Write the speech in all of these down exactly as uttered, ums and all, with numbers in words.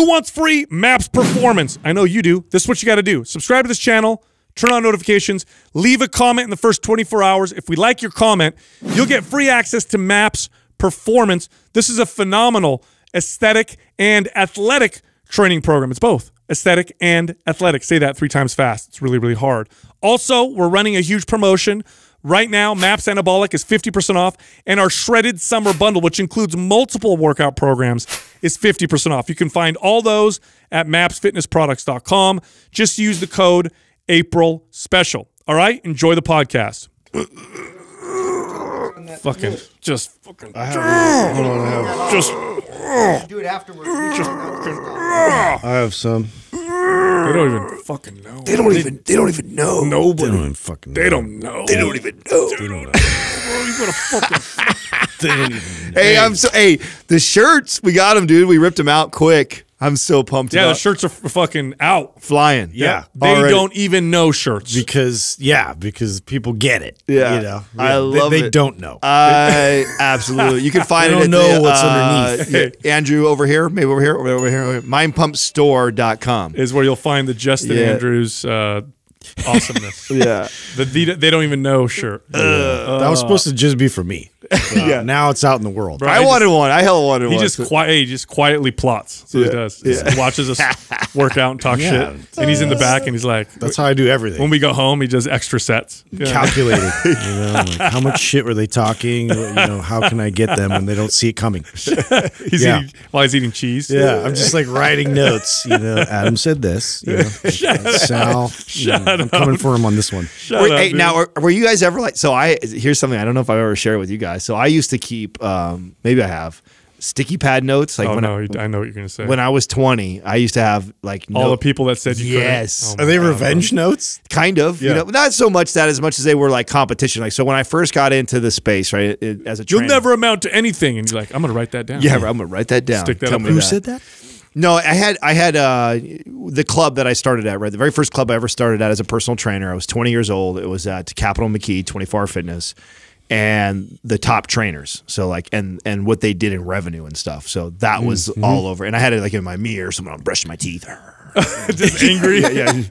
Who wants free MAPS performance? I know you do. This is what you got to do. Subscribe to this channel. Turn on notifications. Leave a comment in the first twenty-four hours. If we like your comment, you'll get free access to MAPS performance. This is a phenomenal aesthetic and athletic training program. It's both aesthetic and athletic. Say that three times fast. It's really, really hard. Also, we're running a huge promotion. Right now, MAPS Anabolic is fifty percent off, and our Shredded Summer Bundle, which includes multiple workout programs, is fifty percent off. You can find all those at maps fitness products dot com. Just use the code April special. All right, enjoy the podcast. Fucking just fucking. I have, hold on, I have just do it afterwards. Just, I have some. They don't even fucking know. They don't even. They don't even know. Nobody. They don't even fucking. They don't know. They don't even know. They don't know. You gotta fucking. They don't even know. Hey, I'm so. Hey, the shirts we got them, dude. We ripped them out quick. I'm so pumped yeah, up. Yeah, the shirts are fucking out. Flying. Yeah. yeah. They already. Don't even know shirts. Because, yeah, because people get it. Yeah. You know? I yeah. love they, they it. They don't know. I absolutely. You can find they it don't at know the, what's uh, underneath. Yeah, Andrew over here, maybe over here, over here, over here. Mind pump store dot com. Is where you'll find the Justin yeah. Andrews uh, awesomeness. yeah. The, the They Don't Even Know shirt. Uh, uh, that was supposed to just be for me. Uh, yeah, now it's out in the world. Bro, I, I just, wanted one. I hell wanted he one. Just quiet, he just quietly plots. So yeah, he does. He yeah. watches us work out and talk yeah. shit. And he's in the back and he's like, that's how I do everything. When we go home, he does extra sets. Yeah. Calculated. You know, like, how much shit were they talking? You know, how can I get them when they don't see it coming? he's yeah. eating, while he's eating cheese. Yeah, I'm just like writing notes. You know, Adam said this. You know, Shut uh, Sal, Shut you know, I'm coming for him on this one. Shut were, up, hey, now, are, were you guys ever like, so I here's something I don't know if I've ever shared with you guys. So I used to keep, um, maybe I have, sticky pad notes. Like oh, when no, I, I know what you're going to say. When I was twenty, I used to have like notes. All the people that said you yes. couldn't. Oh, are they God, revenge notes? Kind of. Yeah. You know, not so much that as much as they were like competition. Like, so when I first got into the space, right, it, as a trainer, you'll never amount to anything. And you're like, I'm going to write that down. Yeah, I'm going to write that down. Stick that Tell up me who that. said that? No, I had I had uh, the club that I started at, right? The very first club I ever started at as a personal trainer. I was twenty years old. It was at Capital McKee, twenty-four Hour Fitness. And the top trainers, so like, and and what they did in revenue and stuff. So that was mm-hmm. all over. And I had it like in my mirror, someone brushing my teeth. Just angry. yeah, yeah.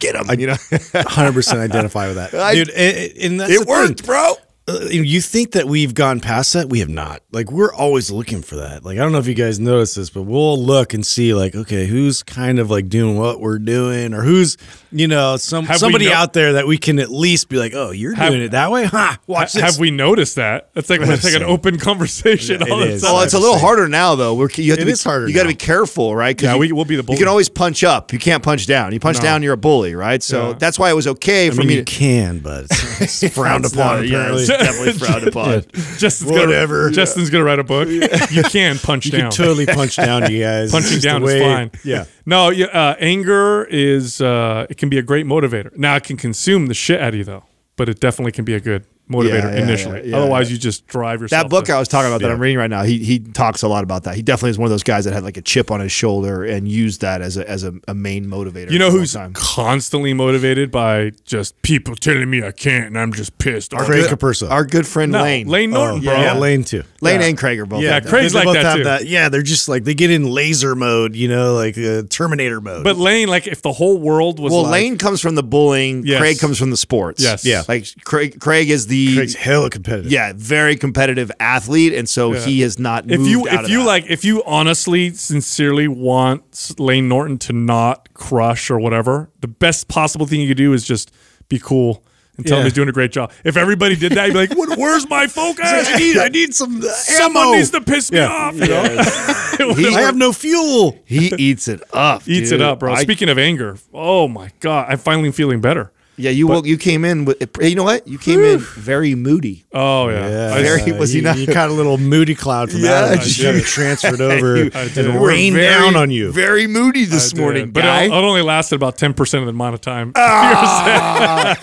Get them, you know. one hundred percent identify with that. Dude, and that's it worked, thing. bro. Uh, you think that we've gone past that? We have not. Like, we're always looking for that. Like, I don't know if you guys notice this, but we'll look and see, like, okay, who's kind of like doing what we're doing, or who's, you know, some have somebody out there that we can at least be like, oh, you're have, doing it that way, huh? Watch ha this. Have we noticed that? It's like, it's like an open conversation. Yeah, all it is. Well, it's a little harder now, though. We're you have to it be, is harder. You got to be careful, right? Yeah, you, we will be the bully. You can always punch up. You can't punch down. You punch no. down, you're a bully, right? So yeah. that's why it was okay I for mean, me. You to, can, but it's, it's frowned it's upon. Not, apparently. Yeah, definitely frowned upon. Yeah. Justin's Whatever. Gonna, Justin's yeah. gonna write a book. Yeah. You can punch you down. You can totally punch down, you guys. Punching down is fine. Yeah. No, uh, anger is uh, it can be a great motivator. Now it can consume the shit out of you though, but it definitely can be a good motivator yeah, yeah, initially. Yeah, yeah, Otherwise, yeah. you just drive yourself. That book to, I was talking about yeah. that I'm reading right now. He he talks a lot about that. He definitely is one of those guys that had like a chip on his shoulder and used that as a as a, a main motivator. You know who's constantly motivated by just people telling me I can't and I'm just pissed. Our Craig Capersa, our good friend no, Lane, Lane Norton, oh, bro. Yeah, yeah, Lane too. Lane yeah. and Craig are both. Yeah, like Craig's like that too. That, yeah, they're just like they get in laser mode, you know, like uh, Terminator mode. But Lane, like if the whole world was well, like, Lane comes from the bullying. Yes. Craig comes from the sports. Yes, yeah. Like Craig, Craig is the. Craig's hella competitive. Yeah, very competitive athlete, and so yeah. he has not moved if you, out if of you that. Like, if you honestly, sincerely want Lane Norton to not crush or whatever, the best possible thing you could do is just be cool and tell yeah. him he's doing a great job. If everybody did that, you'd be like, what, where's my focus? I need, I need some ammo. Someone needs to piss me yeah. off. You yeah. know? he, I have no fuel. He eats it up. Eats dude. it up, bro. I, Speaking of anger, oh my God, I'm finally feeling better. Yeah, you but, woke, you came in with you know what you came whew. in very moody. Oh yeah, yeah very uh, was he you, not? You caught a little moody cloud from yeah, out of you transferred over you, and rained very, down on you. Very moody this I morning, did. guy. But it, it only lasted about ten percent of the amount of time. Ah,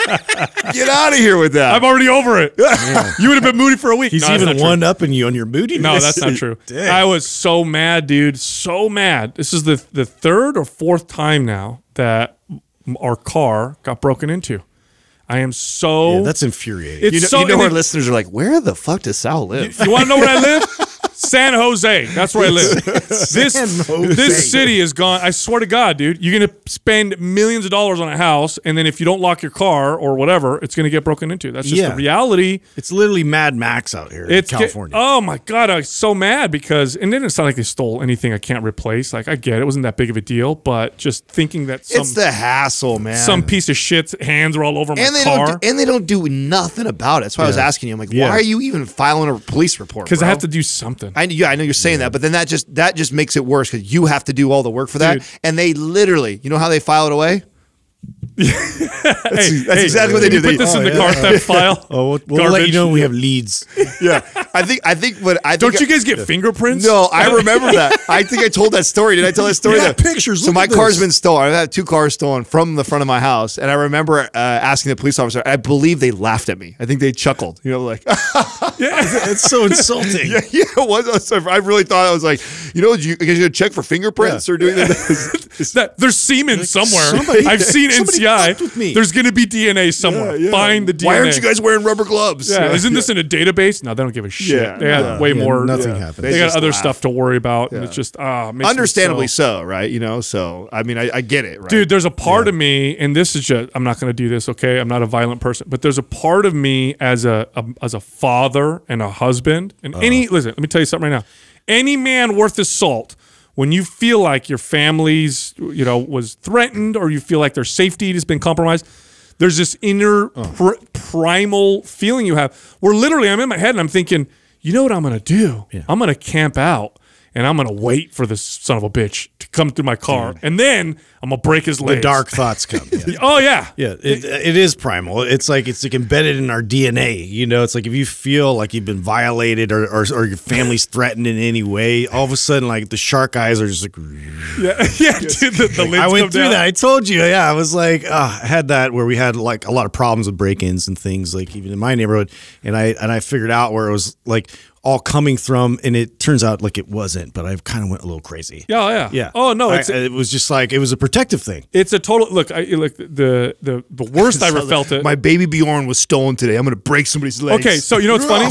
get out of here with that! I'm already over it. Yeah. You would have been moody for a week. He's no, even one upping you on your moodiness. No, that's not true. I was so mad, dude, so mad. This is the the third or fourth time now that our car got broken into. I am so... Yeah, that's infuriating. It's you know, so, you know our listeners are like, where the fuck does Sal live? You, you want to know where I live? San Jose. That's where I live. This Jose. This city is gone. I swear to God, dude, you're gonna spend millions of dollars on a house, and then if you don't lock your car or whatever, it's gonna get broken into. That's just yeah. the reality. It's literally Mad Max out here it's in California. Get, oh my God, I was so mad because, and then it's not like they stole anything I can't replace. Like I get it, it wasn't that big of a deal, but just thinking that some, it's the hassle, man. Some piece of shit's hands are all over my and they car, don't do, and they don't do nothing about it. That's why yeah. I was asking you. I'm like, yeah. why are you even filing a police report? Because I have to do something. I, yeah, I know you're saying yeah. that, but then that just that just makes it worse because you have to do all the work for that. Dude. And they literally, you know how they file it away? that's hey, that's hey, exactly what they do. Put they, this oh, in the yeah. car theft file. Oh, we'll, we'll let you know we have leads. yeah, I think I think what I think don't I, you guys get yeah. fingerprints? No, I remember that. I think I told that story. Did I tell that story? Yeah, that, pictures. So my this. car's been stolen. I've had two cars stolen from the front of my house, and I remember uh, asking the police officer. I believe they laughed at me. I think they chuckled. You know, like yeah, it's so insulting. Yeah, yeah, it was. I really thought I was like, you know, you guys gonna check for fingerprints yeah. or doing yeah. that? that? There's semen like, somewhere. Somebody, I've seen N C I. With me. There's going to be D N A somewhere. Yeah, yeah. Find the D N A. Why aren't you guys wearing rubber gloves? Yeah. Yeah. Isn't this yeah. in a database? No, they don't give a shit. Yeah. They got yeah. way yeah. more. Nothing yeah. happened. They, they got other laugh. stuff to worry about. Yeah. And it's just, ah, uh, understandably so. so, right? You know, so, I mean, I, I get it, right? Dude, there's a part yeah. of me, and this is just, I'm not going to do this, okay? I'm not a violent person, but there's a part of me as a, a as a father and a husband. And uh -huh. any, listen, let me tell you something right now. Any man worth his salt, when you feel like your family's, you know, was threatened, or you feel like their safety has been compromised, there's this inner oh. pr primal feeling you have. Where literally, I'm in my head and I'm thinking, you know what I'm gonna do? Yeah. I'm gonna camp out and I'm gonna wait for this son of a bitch to come through my car, Dude. and then I'm gonna break his legs. The dark thoughts come. Yeah. oh yeah, yeah. It, it is primal. It's like it's like embedded in our D N A. You know, it's like if you feel like you've been violated or or, or your family's threatened in any way, all of a sudden like the shark eyes are just like. Yeah, yeah. Dude, the, the lids I went come through down. that. I told you. Yeah, I was like, uh, I had that where we had like a lot of problems with break-ins and things like even in my neighborhood, and I and I figured out where it was like. all coming from, and it turns out like it wasn't, but I kind of went a little crazy. Yeah, yeah, yeah. Oh no, it's, I, it was just like it was a protective thing. It's a total look. I like the the the worst I ever felt it. My baby Bjorn was stolen today. I'm gonna break somebody's legs. Okay, so you know what's funny?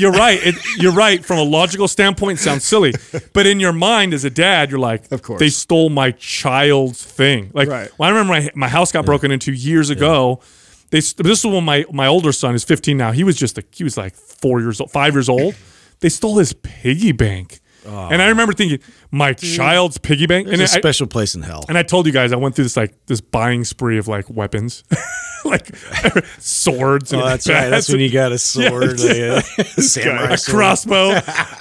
You're right. It, you're right. From a logical standpoint, it sounds silly, but in your mind as a dad, you're like, of course, they stole my child's thing. Like, right. well, I remember my my house got yeah. broken into years yeah. ago. They, this is when my my older son is fifteen now. He was just a, he was like four years old, five years old. They stole his piggy bank, oh, and I remember thinking my dude, child's piggy bank. It's a I, special place in hell. And I told you guys I went through this like this buying spree of like weapons, like swords. And oh, that's bats. right. That's when you got a sword, yeah, like a, a samurai, a sword. crossbow.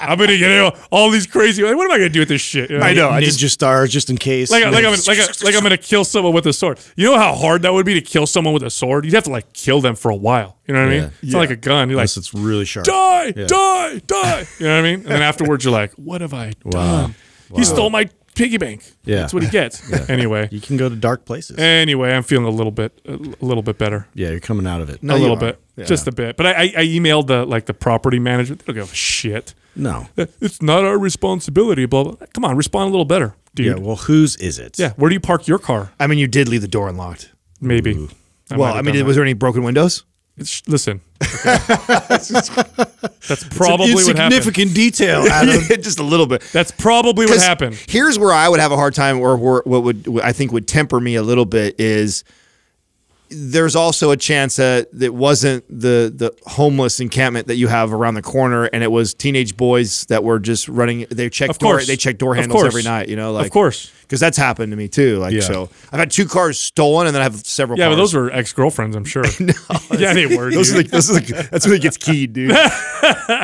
I'm gonna get you know, all these crazy. Like, what am I gonna do with this shit? You know, I know. I just stars just in case. Like, like I'm like a, like I'm gonna kill someone with a sword. You know how hard that would be to kill someone with a sword? You'd have to like kill them for a while. You know what yeah. I mean? It's yeah. not like a gun. You're like, it's really sharp. Die, yeah. die, die. You know what I mean? And then afterwards, you're like, what have I done? Wow. Wow. He stole my piggy bank. Yeah, that's what he gets. yeah. Anyway, you can go to dark places. Anyway, I'm feeling a little bit, a little bit better. Yeah, you're coming out of it. No, a little are. bit, yeah. just a bit. But I, I, I emailed the like the property manager. They don't give a shit. No, it's not our responsibility. Blah blah. Come on, respond a little better, dude. Yeah. Well, whose is it? Yeah. Where do you park your car? I mean, you did leave the door unlocked. Maybe. Ooh. Well, I mean, that. was there any broken windows? It's, listen, okay. that's probably what happened. Significant detail, Adam. yeah, just a little bit. That's probably what happened. Here's where I would have a hard time, or what would I think would temper me a little bit is there's also a chance that it wasn't the the homeless encampment that you have around the corner, and it was teenage boys that were just running. They check door, they check door handles every night. You know, like of course. Because that's happened to me too. Like yeah. so, I've had two cars stolen, and then I have several. Yeah, cars. But those were ex-girlfriends, I'm sure. no, yeah, they were. Those are the, those are the, that's when it gets keyed, dude.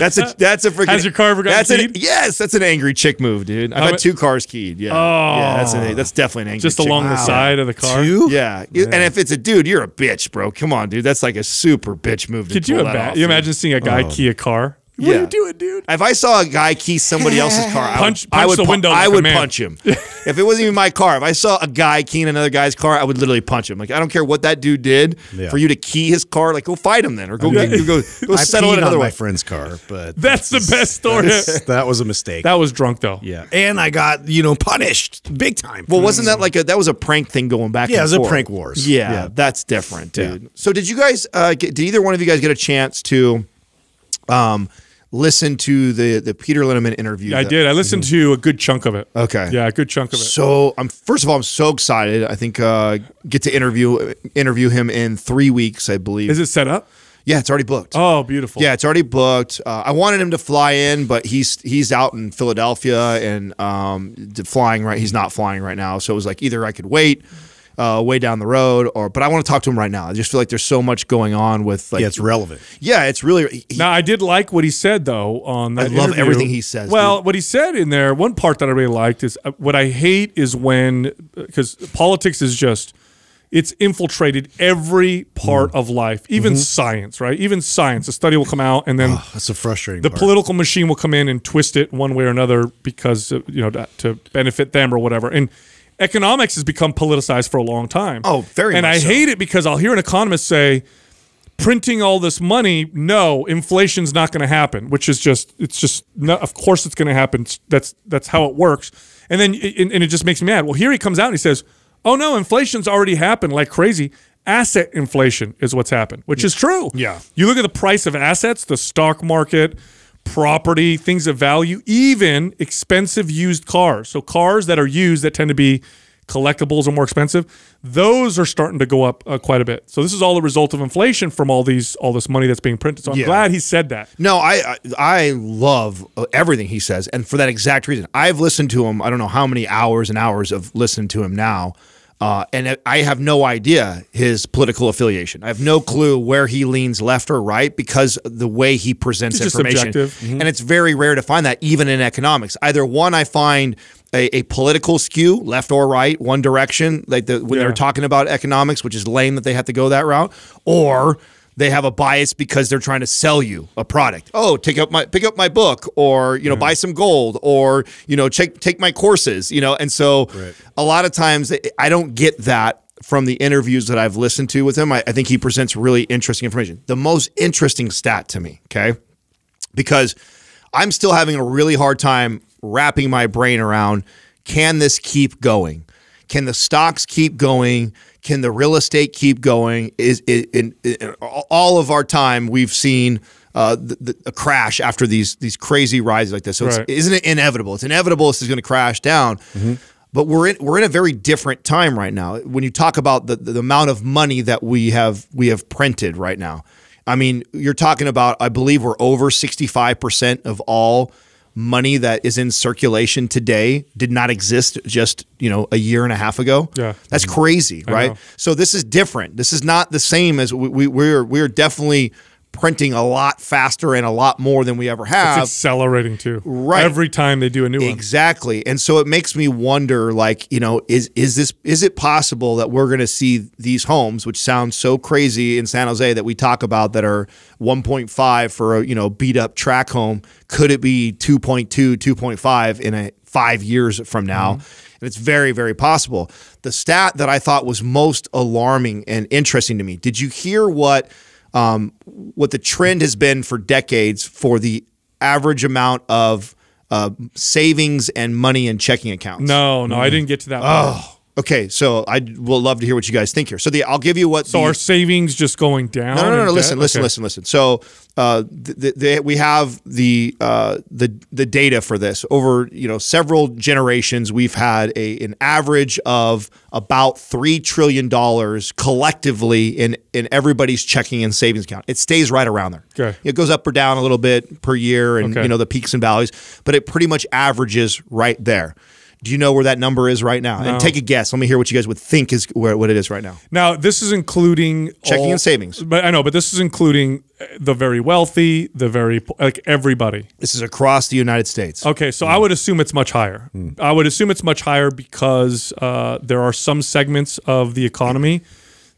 That's a that's a freaking. Has your car ever gotten that's keyed? An, yes, that's an angry chick move, dude. I've um, had two cars keyed. Yeah, oh, yeah, that's an, that's definitely an angry. Just chick along move. the side wow. of the car. Two? Yeah. yeah, and if it's a dude, you're a bitch, bro. Come on, dude. That's like a super bitch move. Could to you, ima off, you imagine seeing a guy oh. key a car? What yeah. are you doing, dude? If I saw a guy key somebody else's car, punch, I would, punch I would, the window I would punch him. If it wasn't even my car, if I saw a guy keying another guy's car, I would literally punch him. Like, I don't care what that dude did. Yeah. For you to key his car, like, go fight him then. Or go, I mean, go, go, go settle it another on my friend's car. But that's, that's the best story. That was a mistake. That was drunk, though. Yeah. And I got, you know, punished big time. Well, wasn't that like a, that was a prank thing going back yeah, and forth. Yeah, it was a prank wars. Yeah, yeah. That's different, dude. Yeah. So did you guys, uh, get, did either one of you guys get a chance to... Um, listen to the the Peter Linneman interview? Yeah, I did. I listened mm-hmm. to a good chunk of it. Okay. Yeah, a good chunk of it. So I'm first of all, I'm so excited. I think uh, get to interview interview him in three weeks, I believe. Is it set up? Yeah, it's already booked. Oh, beautiful. Yeah, it's already booked. Uh, I wanted him to fly in, but he's he's out in Philadelphia and um, flying right. He's not flying right now, so it was like either I could wait. Uh, way down the road, or but I want to talk to him right now. I just feel like there's so much going on with like yeah, it's relevant. Yeah, it's really. He, now I did like what he said though on that. I love interview. Everything he says. Well, dude. What he said in there, one part that I really liked is uh, what I hate is when because politics is just it's infiltrated every part mm. of life, even mm-hmm. science, right? Even science, a study will come out, and then oh, that's so frustrating. The part. Political machine will come in and twist it one way or another because uh, you know to, to benefit them or whatever and. Economics has become politicized for a long time. Oh, very and much And I so. hate it because I'll hear an economist say, printing all this money, no, inflation's not going to happen, which is just, it's just, not, of course it's going to happen. That's that's how it works. And then it, and it just makes me mad. Well, here he comes out and he says, oh, no, inflation's already happened like crazy. Asset inflation is what's happened, which yeah. is true. Yeah. You look at the price of assets, the stock market, property, things of value, even expensive used cars. So cars that are used that tend to be collectibles or more expensive, those are starting to go up uh, quite a bit. So this is all the result of inflation from all these all this money that's being printed. So I'm yeah. glad he said that. No, I, I I love everything he says, and for that exact reason. I've listened to him, I don't know how many hours and hours of listening to him now, uh, and I have no idea his political affiliation. I have no clue where he leans left or right because the way he presents it's information. Mm-hmm. And it's very rare to find that even in economics. Either one, I find a, a political skew, left or right, one direction, like the, when yeah. they're talking about economics, which is lame that they have to go that route, or they have a bias because they're trying to sell you a product. Oh, take up my pick up my book, or you know, yeah. buy some gold, or you know, take take my courses, you know. And so, right. a lot of times, I don't get that from the interviews that I've listened to with him. I, I think he presents really interesting information. The most interesting stat to me, okay, because I'm still having a really hard time wrapping my brain around: can this keep going? Can the stocks keep going? Can the real estate keep going? Is, is in, in all of our time we've seen uh, the, the, a crash after these these crazy rides like this. So right. it's, isn't it inevitable? It's inevitable. This is going to crash down. Mm-hmm. But we're in we're in a very different time right now. When you talk about the, the amount of money that we have we have printed right now, I mean, you're talking about I believe we're over sixty-five percent of all money that is in circulation today did not exist just, you know, a year and a half ago. Yeah. That's crazy, right? So this is different. This is not the same as we, we, we're, we're definitely printing a lot faster and a lot more than we ever have. It's accelerating too. Right. Every time they do a new one. Exactly. And so it makes me wonder, like, you know, is is this is it possible that we're going to see these homes, which sounds so crazy in San Jose that we talk about that are one point five for a, you know, beat up track home, could it be two point two, two point five in a five years from now? Mm-hmm. And it's very, very possible. The stat that I thought was most alarming and interesting to me. Did you hear what Um, what the trend has been for decades for the average amount of uh, savings and money in checking accounts? No, no, mm. I didn't get to that. Oh, part. Okay. So I will love to hear what you guys think here. So the, I'll give you what. So the, our savings just going down? No, no, no. no listen, listen, okay. listen, listen. So uh, the, the, we have the uh, the the data for this over you know several generations. We've had a an average of about three trillion dollars collectively in in everybody's checking and savings account. It stays right around there. Okay. It goes up or down a little bit per year, and okay. you know the peaks and valleys, but it pretty much averages right there. Do you know where that number is right now? No. And take a guess. Let me hear what you guys would think is where what it is right now. Now, this is including checking all, and savings. But I know, but this is including the very wealthy, the very like everybody. This is across the United States. Okay, so mm. I would assume it's much higher. Mm. I would assume it's much higher because uh, there are some segments of the economy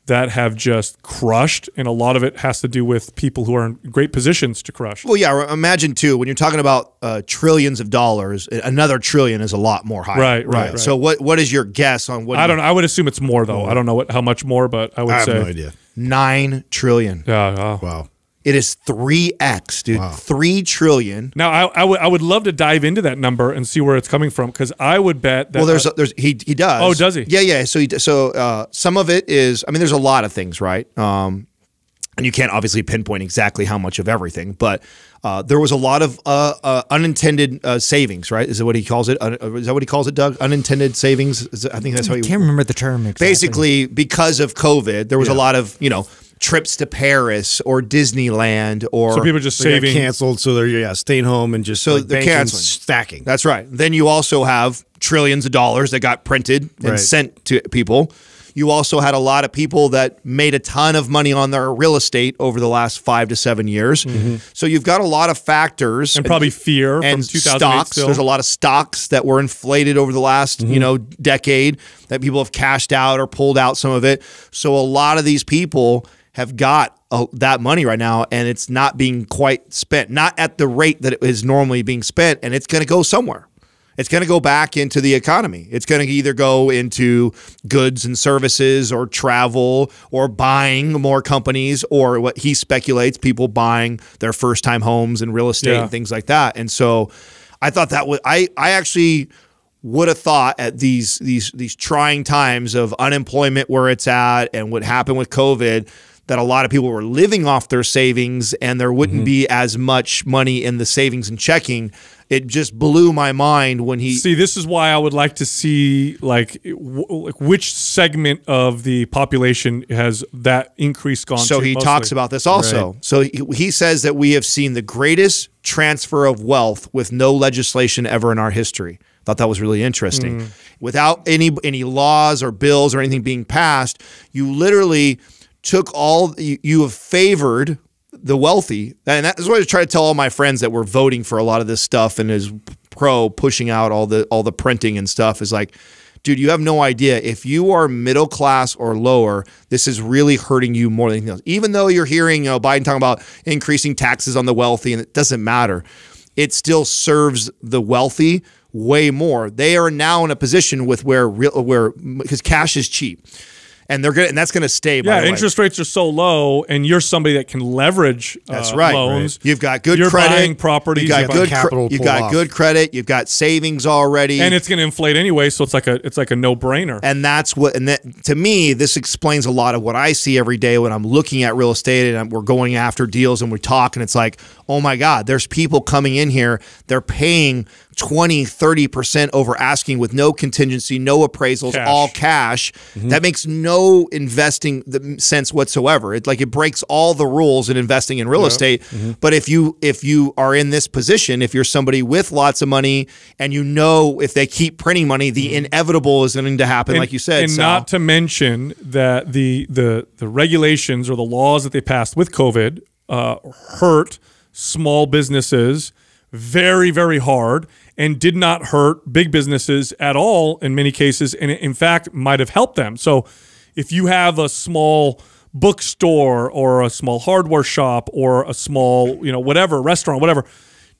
that have just crushed, and a lot of it has to do with people who are in great positions to crush. Well, yeah, imagine too, when you're talking about uh, trillions of dollars, another trillion is a lot more higher. Right, right, right. So what, what is your guess on what- I don't know, I would assume it's more though. I don't know what, how much more, but I would I say- I have no idea. Nine trillion. Yeah, yeah. Wow. It is three X, dude, wow. three trillion. Now, I, I would I would love to dive into that number and see where it's coming from, because I would bet that- Well, there's, uh, there's he, he does. Oh, does he? Yeah, yeah, so he, so uh, some of it is, I mean, there's a lot of things, right? Um, And you can't obviously pinpoint exactly how much of everything, but uh, there was a lot of uh, uh, unintended uh, savings, right? Is that what he calls it? Uh, is that what he calls it, Doug? Unintended savings? Is that, I think that's how you can't remember the term. Exactly. Basically, because of COVID, there was yeah. a lot of, you know, trips to Paris or Disneyland, or so people just saving canceled, so they're yeah staying home and just so like they're canceling, stacking. That's right. Then you also have trillions of dollars that got printed and right. sent to people. You also had a lot of people that made a ton of money on their real estate over the last five to seven years. Mm-hmm. So you've got a lot of factors. And probably fear and from stocks. Still. There's a lot of stocks that were inflated over the last mm-hmm. you know decade that people have cashed out or pulled out some of it. So a lot of these people have got uh, that money right now, and it's not being quite spent. Not at the rate that it is normally being spent, and it's going to go somewhere. It's going to go back into the economy. It's going to either go into goods and services or travel or buying more companies, or what he speculates, people buying their first-time homes and real estate yeah. and things like that. And so I thought that was – I I actually – would have thought at these these these trying times of unemployment where it's at and what happened with COVID that a lot of people were living off their savings and there wouldn't mm-hmm. be as much money in the savings and checking. It just blew my mind when he... See, this is why I would like to see like w which segment of the population has that increase gone so to. So he mostly. talks about this also. Right. So he, he says that we have seen the greatest transfer of wealth with no legislation ever in our history. Thought that was really interesting. Mm. Without any any laws or bills or anything being passed, you literally took all, you, you have favored the wealthy. And that's what I try to tell all my friends that were voting for a lot of this stuff and is pro pushing out all the, all the printing and stuff is like, dude, you have no idea. If you are middle class or lower, this is really hurting you more than anything else. Even though you're hearing, you know, Biden talking about increasing taxes on the wealthy, and it doesn't matter. It still serves the wealthy way more. They are now in a position with where real, where because cash is cheap, and they're gonna and that's gonna stay. By yeah, the interest way. rates are so low, and you're somebody that can leverage. That's uh, right. Loans. Right. You've got good you're credit. You're buying properties. You got good capital. You got off. good credit. You've got savings already, and it's gonna inflate anyway. So it's like a it's like a no brainer. And that's what. And that, to me, this explains a lot of what I see every day when I'm looking at real estate and I'm, we're going after deals and we talk, and it's like, oh my God, there's people coming in here. They're paying twenty, thirty percent over asking with no contingency, no appraisals, cash. all cash. Mm-hmm. That makes no investing sense whatsoever. It like it breaks all the rules in investing in real yeah. estate. Mm-hmm. But if you if you are in this position, if you're somebody with lots of money and you know if they keep printing money, the mm-hmm. inevitable is going to happen, and, like you said. And so. not to mention that the the the regulations or the laws that they passed with COVID uh, hurt small businesses very, very hard, and did not hurt big businesses at all in many cases, and in fact might have helped them. So if you have a small bookstore or a small hardware shop or a small, you know, whatever, restaurant, whatever,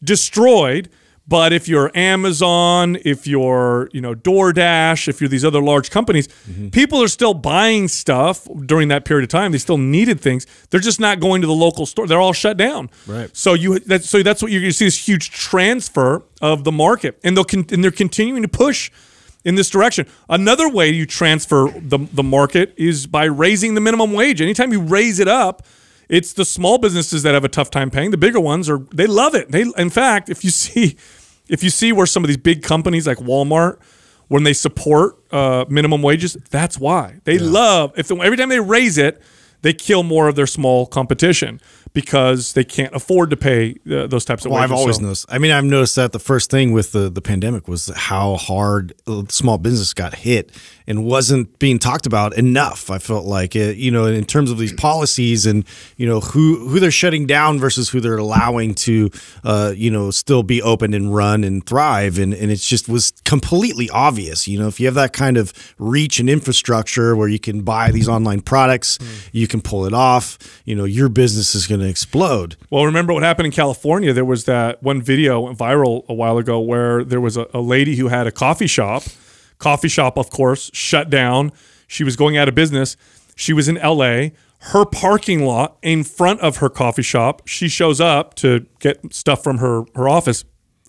destroyed. But if you're Amazon, if you're, you know, DoorDash, if you're these other large companies, mm-hmm. people are still buying stuff during that period of time. They still needed things. They're just not going to the local store. They're all shut down. Right. So you that, so that's what you're, you see this huge transfer of the market, and they'll con and they're continuing to push in this direction. Another way you transfer the the market is by raising the minimum wage. Anytime you raise it up, it's the small businesses that have a tough time paying. The bigger ones are they love it. They in fact, if you see. If you see where some of these big companies like Walmart, when they support uh, minimum wages, that's why. They yeah. love, if they, every time they raise it, they kill more of their small competition because they can't afford to pay uh, those types of well, wages. I've always so. noticed. I mean, I've noticed that the first thing with the, the pandemic was how hard small business got hit and wasn't being talked about enough. I felt like, it, you know, in terms of these policies and, you know, who, who they're shutting down versus who they're allowing to, uh, you know, still be open and run and thrive. And, and it just was completely obvious. You know, if you have that kind of reach and infrastructure where you can buy these online products, mm. you can pull it off, you know, your business is going to explode. Well, remember what happened in California? There was that one video went viral a while ago where there was a, a lady who had a coffee shop. Coffee shop, of course, shut down. She was going out of business. She was in L A. Her parking lot in front of her coffee shop, she shows up to get stuff from her, her office.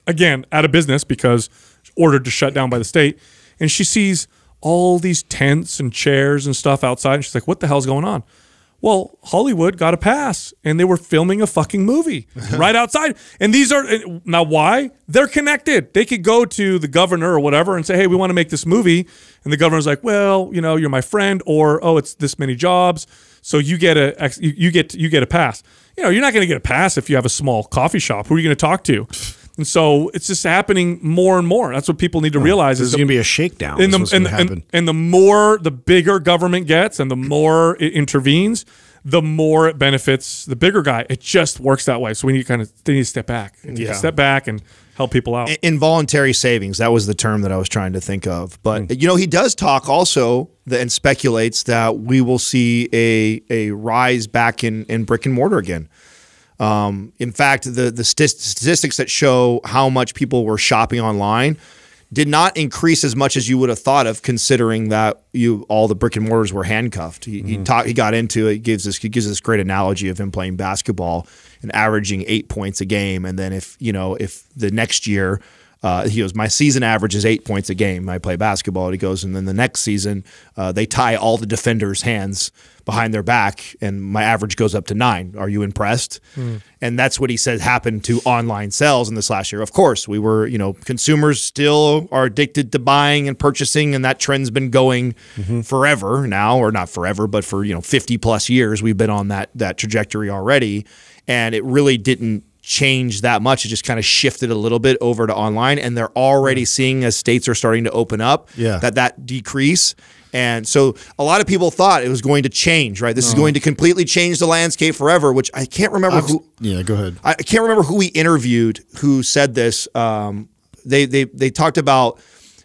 Again, out of business because ordered to shut down by the state. And she sees all these tents and chairs and stuff outside. And she's like, what the hell's going on? Well, Hollywood got a pass, and they were filming a fucking movie right outside. And these are – now why? They're connected. They could go to the governor or whatever and say, hey, we want to make this movie. And the governor's like, well, you know, you're my friend, or, oh, it's this many jobs, so you get a, you get, you get a pass. You know, you're not going to get a pass if you have a small coffee shop. Who are you going to talk to? And so it's just happening more and more. That's what people need to realize. Oh, there's going to be a shakedown. And the, and, and, and the more, the bigger government gets and the more it intervenes, the more it benefits the bigger guy. It just works that way. So we need to kind of they need to step back. Yeah. Step back and help people out. Involuntary savings. That was the term that I was trying to think of. But, mm. you know, he does talk also and speculates that we will see a, a rise back in, in brick and mortar again. Um, in fact, the, the statistics that show how much people were shopping online did not increase as much as you would have thought of, considering that you all the brick and mortars were handcuffed. He, mm-hmm. he, talk, he got into it. He gives, this, he gives this great analogy of him playing basketball and averaging eight points a game. And then if, you know, if the next year uh, he goes, my season average is eight points a game, I play basketball. And he goes, and then the next season uh, they tie all the defenders' hands behind their back, and my average goes up to nine. Are you impressed? Mm. And that's what he said happened to online sales in this last year. Of course, we were, you know, consumers still are addicted to buying and purchasing, and that trend's been going mm-hmm. forever now, or not forever, but for, you know, fifty plus years, we've been on that, that trajectory already. And it really didn't change that much. It just kind of shifted a little bit over to online, and they're already seeing, as states are starting to open up, yeah. that that decrease. And so a lot of people thought it was going to change, right? This oh. is going to completely change the landscape forever, which I can't remember. Who, yeah, go ahead. I can't remember who we interviewed who said this. Um, they, they, they talked about,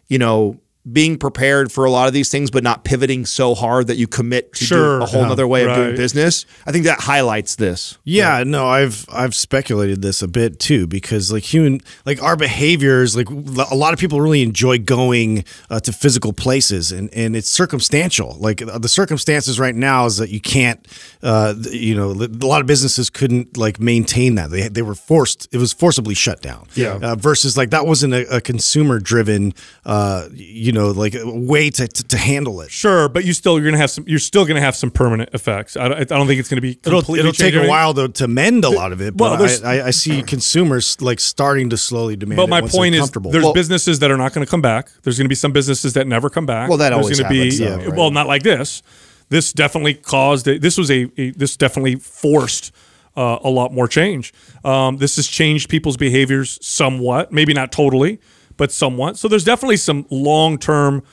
you know, being prepared for a lot of these things, but not pivoting so hard that you commit to sure, do a whole yeah, other way right. of doing business. I think that highlights this. Yeah, yeah, no, I've I've speculated this a bit too, because like human, like our behaviors, like a lot of people really enjoy going uh, to physical places, and and it's circumstantial. Like the circumstances right now is that you can't, uh, you know, a lot of businesses couldn't like maintain that. They they were forced. It was forcibly shut down. Yeah. Uh, versus like that wasn't a, a consumer driven, uh, you. know, like a way to, to, to handle it. Sure, but you still you're gonna have some. You're still gonna have some permanent effects. I don't, I don't think it's gonna be. It'll, it'll take a while though to mend a lot of it. But well, I, I, I see consumers like starting to slowly demand. But my it point is, there's well, businesses that are not going to come back. There's going to be some businesses that never come back. Well, that there's always going to be. Yeah, right. Well, not like this. This definitely caused. A, this was a, a. This definitely forced. Uh, a lot more change. Um, this has changed people's behaviors somewhat. Maybe not totally, but somewhat. So there's definitely some long-term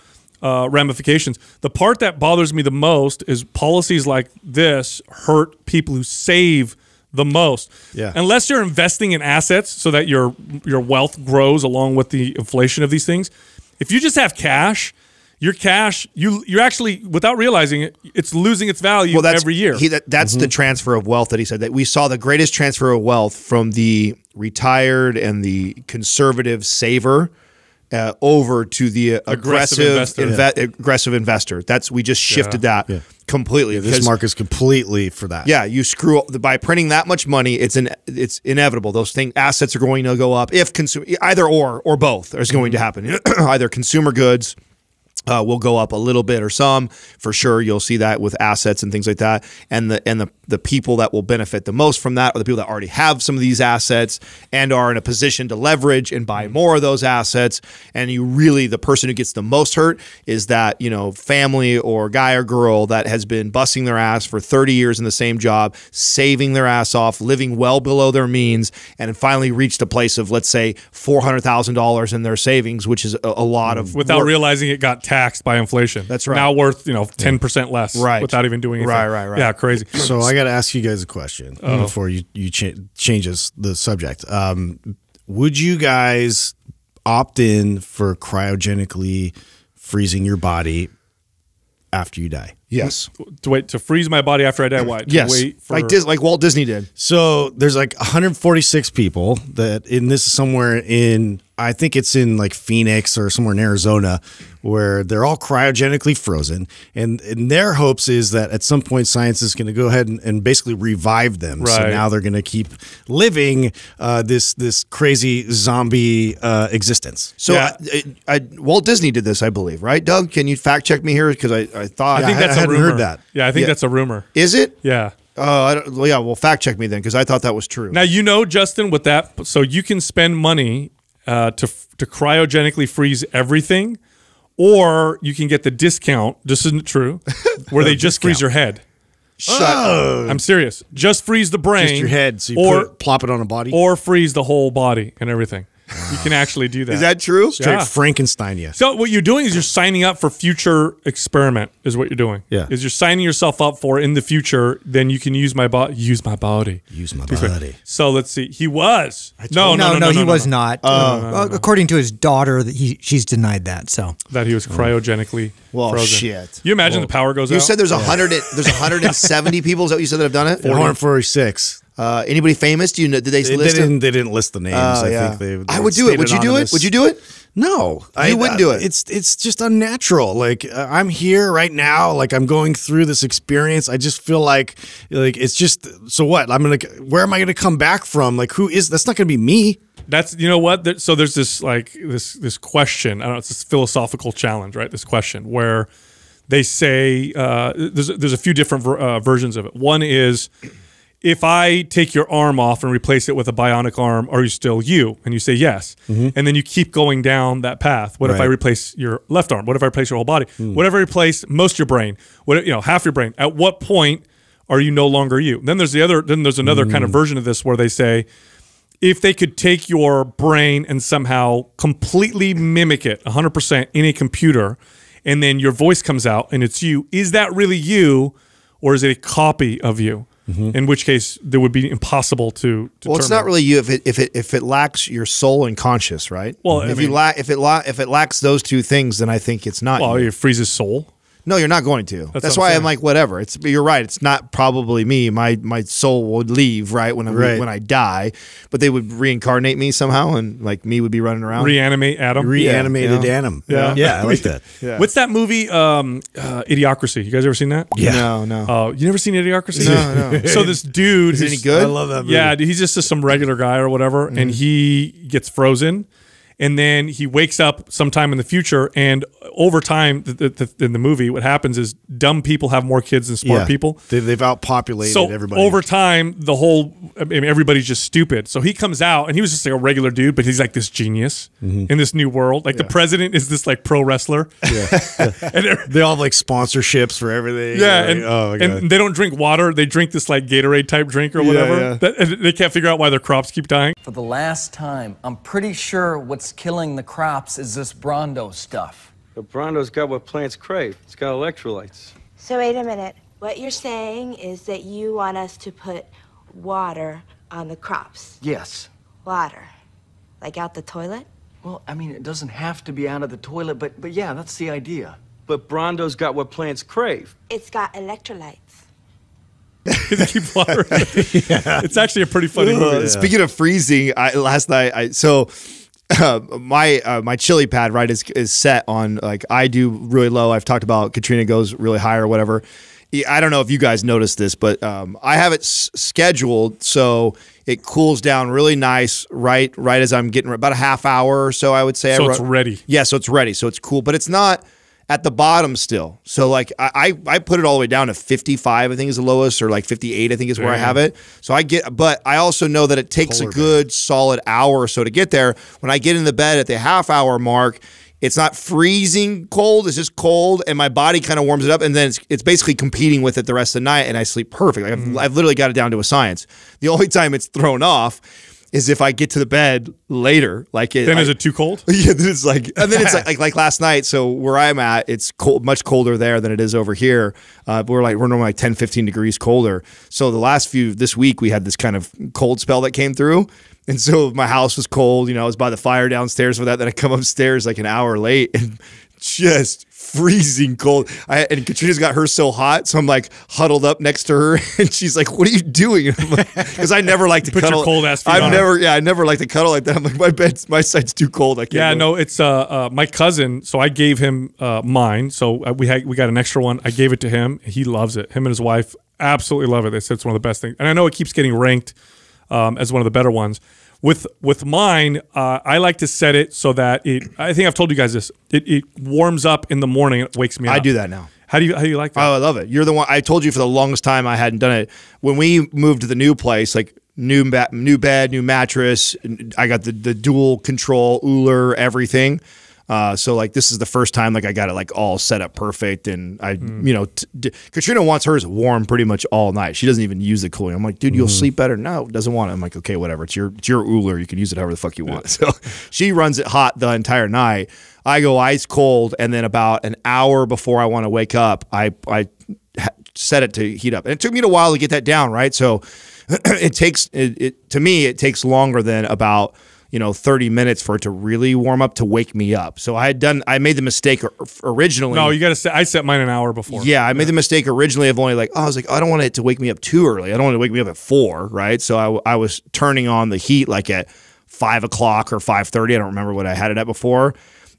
uh, ramifications. The part that bothers me the most is policies like this hurt people who save the most. Yeah. Unless you're investing in assets so that your your wealth grows along with the inflation of these things. If you just have cash, your cash, you you're actually, without realizing it, it's losing its value well, that's, every year. He, that, that's mm-hmm. the transfer of wealth that he said, that we saw the greatest transfer of wealth from the retired and the conservative saver uh, over to the uh, aggressive aggressive investor. Inve yeah. aggressive investor. That's we just shifted yeah. that yeah. completely. Yeah, this market's completely for that. Yeah, you screw up by printing that much money. It's an it's inevitable. Those thing assets are going to go up if consumer either or or both is going mm-hmm. to happen. Either consumer goods. Uh, will go up a little bit or some for sure. You'll see that with assets and things like that, and the and the the people that will benefit the most from that are the people that already have some of these assets and are in a position to leverage and buy more of those assets. And you really, the person who gets the most hurt is that, you know, family or guy or girl that has been busting their ass for thirty years in the same job, saving their ass off, living well below their means, and finally reached a place of, let's say, four hundred thousand dollars in their savings, which is a, a lot of without work. realizing it got taxed by inflation. That's right. Now worth, you know, ten percent yeah. less right. without even doing anything. Right, right, right. Yeah, crazy. So I got to ask you guys a question oh. before you, you cha change us the subject. Um, would you guys opt in for cryogenically freezing your body after you die? Yes. To wait, to freeze my body after I die? Why? To yes. Wait for like, Dis like Walt Disney did. So there's like one hundred forty-six people that in this is somewhere in I think it's in like Phoenix or somewhere in Arizona, where they're all cryogenically frozen. And, and their hopes is that at some point science is going to go ahead and, and basically revive them. Right. So now they're going to keep living uh, this this crazy zombie uh, existence. So yeah. I, I, I, Walt Disney did this, I believe, right, Doug? Can you fact check me here? Because I, I thought I, think yeah, that's I, I a hadn't rumor. heard that. Yeah, I think yeah. that's a rumor. Is it? Yeah. Oh, I don't, well, yeah. Well, fact check me then, because I thought that was true. Now, you know, Justin, with that, so you can spend money uh, to to cryogenically freeze everything, or you can get the discount. This isn't true, where they just discount. freeze your head. Shut oh. up. I'm serious. Just freeze the brain, just your head, so you or put, plop it on a body, or freeze the whole body and everything. You can actually do that. Is that true? Straight yeah. Frankenstein, yes. So what you're doing is you're signing up for future experiment is what you're doing. Yeah. Is you're signing yourself up for in the future, then you can use my body. Use my body. Use my body. So let's see. He was. No, no, no, no, no, he no, was no. not. Uh, no, no, no, no, no. According to his daughter, that he she's denied that. So that he was cryogenically well, frozen. Shit. You imagine well, the power goes you out? You said there's yeah. one hundred, there's one hundred seventy people? Is that what you said that have done it? four hundred forty-six. Uh, anybody famous? Do you know? Did they, they list? Didn't, they didn't list the names. Uh, I yeah. think they. they I would do it. Would you anonymous. do it? Would you do it? No, you I wouldn't do it. It's it's just unnatural. Like uh, I'm here right now. Like I'm going through this experience. I just feel like like it's just so what? I'm gonna. Where am I gonna come back from? Like who is? That's not gonna be me. That's you know what. So there's this like this this question. I don't know. It's this philosophical challenge, right? This question where they say uh, there's there's a few different ver uh, versions of it. One is, if I take your arm off and replace it with a bionic arm, are you still you? And you say yes. Mm-hmm. And then you keep going down that path. What right. if I replace your left arm? What if I replace your whole body? Mm. What if I replace most of your brain? What if, you know, half your brain? At what point are you no longer you? Then there's the other. Then there's another mm. kind of version of this where they say, if they could take your brain and somehow completely mimic it, one hundred percent in a computer, and then your voice comes out and it's you, is that really you, or is it a copy of you? Mm-hmm. In which case, there would be impossible to. to well, it's not really you if it if it if it lacks your soul and conscious, right? Well, if I mean, you lack if it la if it lacks those two things, then I think it's not. Well, you. It freezes soul. No, you're not going to. That's, That's why I'm, I'm like, whatever. It's you're right. It's not probably me. My my soul would leave right when I right. when I die, but they would reincarnate me somehow, and like me would be running around. Reanimate Adam. Reanimated yeah. Adam. Yeah. yeah, yeah, I like that. Yeah. What's that movie? Um, uh, Idiocracy. You guys ever seen that? Yeah. No, no. Uh, you never seen Idiocracy? No, no. So this dude, is any good? I love that movie. Yeah, he's just a, some regular guy or whatever, mm-hmm. and he gets frozen. And then he wakes up sometime in the future, and over time the, the, the, in the movie, what happens is dumb people have more kids than smart yeah. people. They, they've outpopulated so everybody. So over time, the whole I mean, everybody's just stupid. So he comes out, and he was just like a regular dude, but he's like this genius mm-hmm. in this new world. Like yeah. the president is this like pro wrestler. Yeah. and they all have like sponsorships for everything. Yeah, like, and, oh and they don't drink water. They drink this like Gatorade type drink or whatever. Yeah, yeah. That, and they can't figure out why their crops keep dying. For the last time, I'm pretty sure what's killing the crops is this Brondo stuff. The Brondo's got what plants crave. It's got electrolytes. So wait a minute. What you're saying is that you want us to put water on the crops? Yes. Water? Like out the toilet? Well, I mean, it doesn't have to be out of the toilet, but, but yeah, that's the idea. But Brondo's got what plants crave. It's got electrolytes. Keep watering. yeah. It's actually a pretty funny movie. Uh, yeah. Speaking of freezing, I, last night, I so... Uh, my uh, my ChiliPad right is is set on like I do really low. I've talked about Katrina goes really high or whatever. I don't know if you guys noticed this, but um, I have it s scheduled so it cools down really nice right right as I'm getting about a half hour or so. I would say so I it's ready. Yeah, so it's ready. So it's cool, but it's not at the bottom still. So like I I, I put it all the way down to fifty-five. I think is the lowest, or like fifty-eight. I think is where yeah. I have it. So I get, but I also know that it takes Polar a good bear. solid hour or so to get there. When I get in the bed at the half hour mark, it's not freezing cold. It's just cold, and my body kind of warms it up, and then it's it's basically competing with it the rest of the night, and I sleep perfect. Like I've, mm. I've literally got it down to a science. The only time it's thrown off is if I get to the bed later, like it, then is I, it too cold? Yeah, then it's like, and then it's like, like like last night. So where I'm at, it's cold, much colder there than it is over here. Uh, but we're like we're normally like ten, fifteen degrees colder. So the last few this week we had this kind of cold spell that came through, and so my house was cold. You know, I was by the fire downstairs for that. Then I come upstairs like an hour late and just freezing cold. I, and Katrina's got her so hot, so I'm like huddled up next to her, and she's like, "What are you doing?" Because like, I never like to put cuddle. Your cold ass feet I've on never, her. yeah, I never like to cuddle like that. I'm like, my bed's, my side's too cold. I can't. Yeah, no, it. it's uh, uh, my cousin. So I gave him uh, mine. So uh, we had we got an extra one. I gave it to him. He loves it. Him and his wife absolutely love it. They said it's one of the best things. And I know it keeps getting ranked um, as one of the better ones. With with mine, uh, I like to set it so that it. I think I've told you guys this. It, it warms up in the morning. And it wakes me up. I do that now. How do you how do you like that? Oh, I love it. You're the one. I told you for the longest time I hadn't done it. When we moved to the new place, like new new bed, new mattress. I got the the dual control Uhler, everything. Uh, so like this is the first time like I got it like all set up perfect, and I mm. you know t d Katrina wants hers warm pretty much all night. She doesn't even use the cooling. I'm like, dude, you'll mm. sleep better. No, doesn't want it. I'm like, okay, whatever. It's your it's your Uhler. You can use it however the fuck you want. So she runs it hot the entire night. I go ice cold, and then about an hour before I want to wake up, I I set it to heat up, and it took me a while to get that down right. So it takes it, it to me it takes longer than about. you know, thirty minutes for it to really warm up to wake me up. So I had done, I made the mistake originally. No, you got to say, I set mine an hour before. Yeah, I yeah. made the mistake originally of only like, oh, I was like, oh, I don't want it to wake me up too early. I don't want it to wake me up at four, right? So I, I was turning on the heat like at five o'clock or five thirty. I don't remember what I had it at before.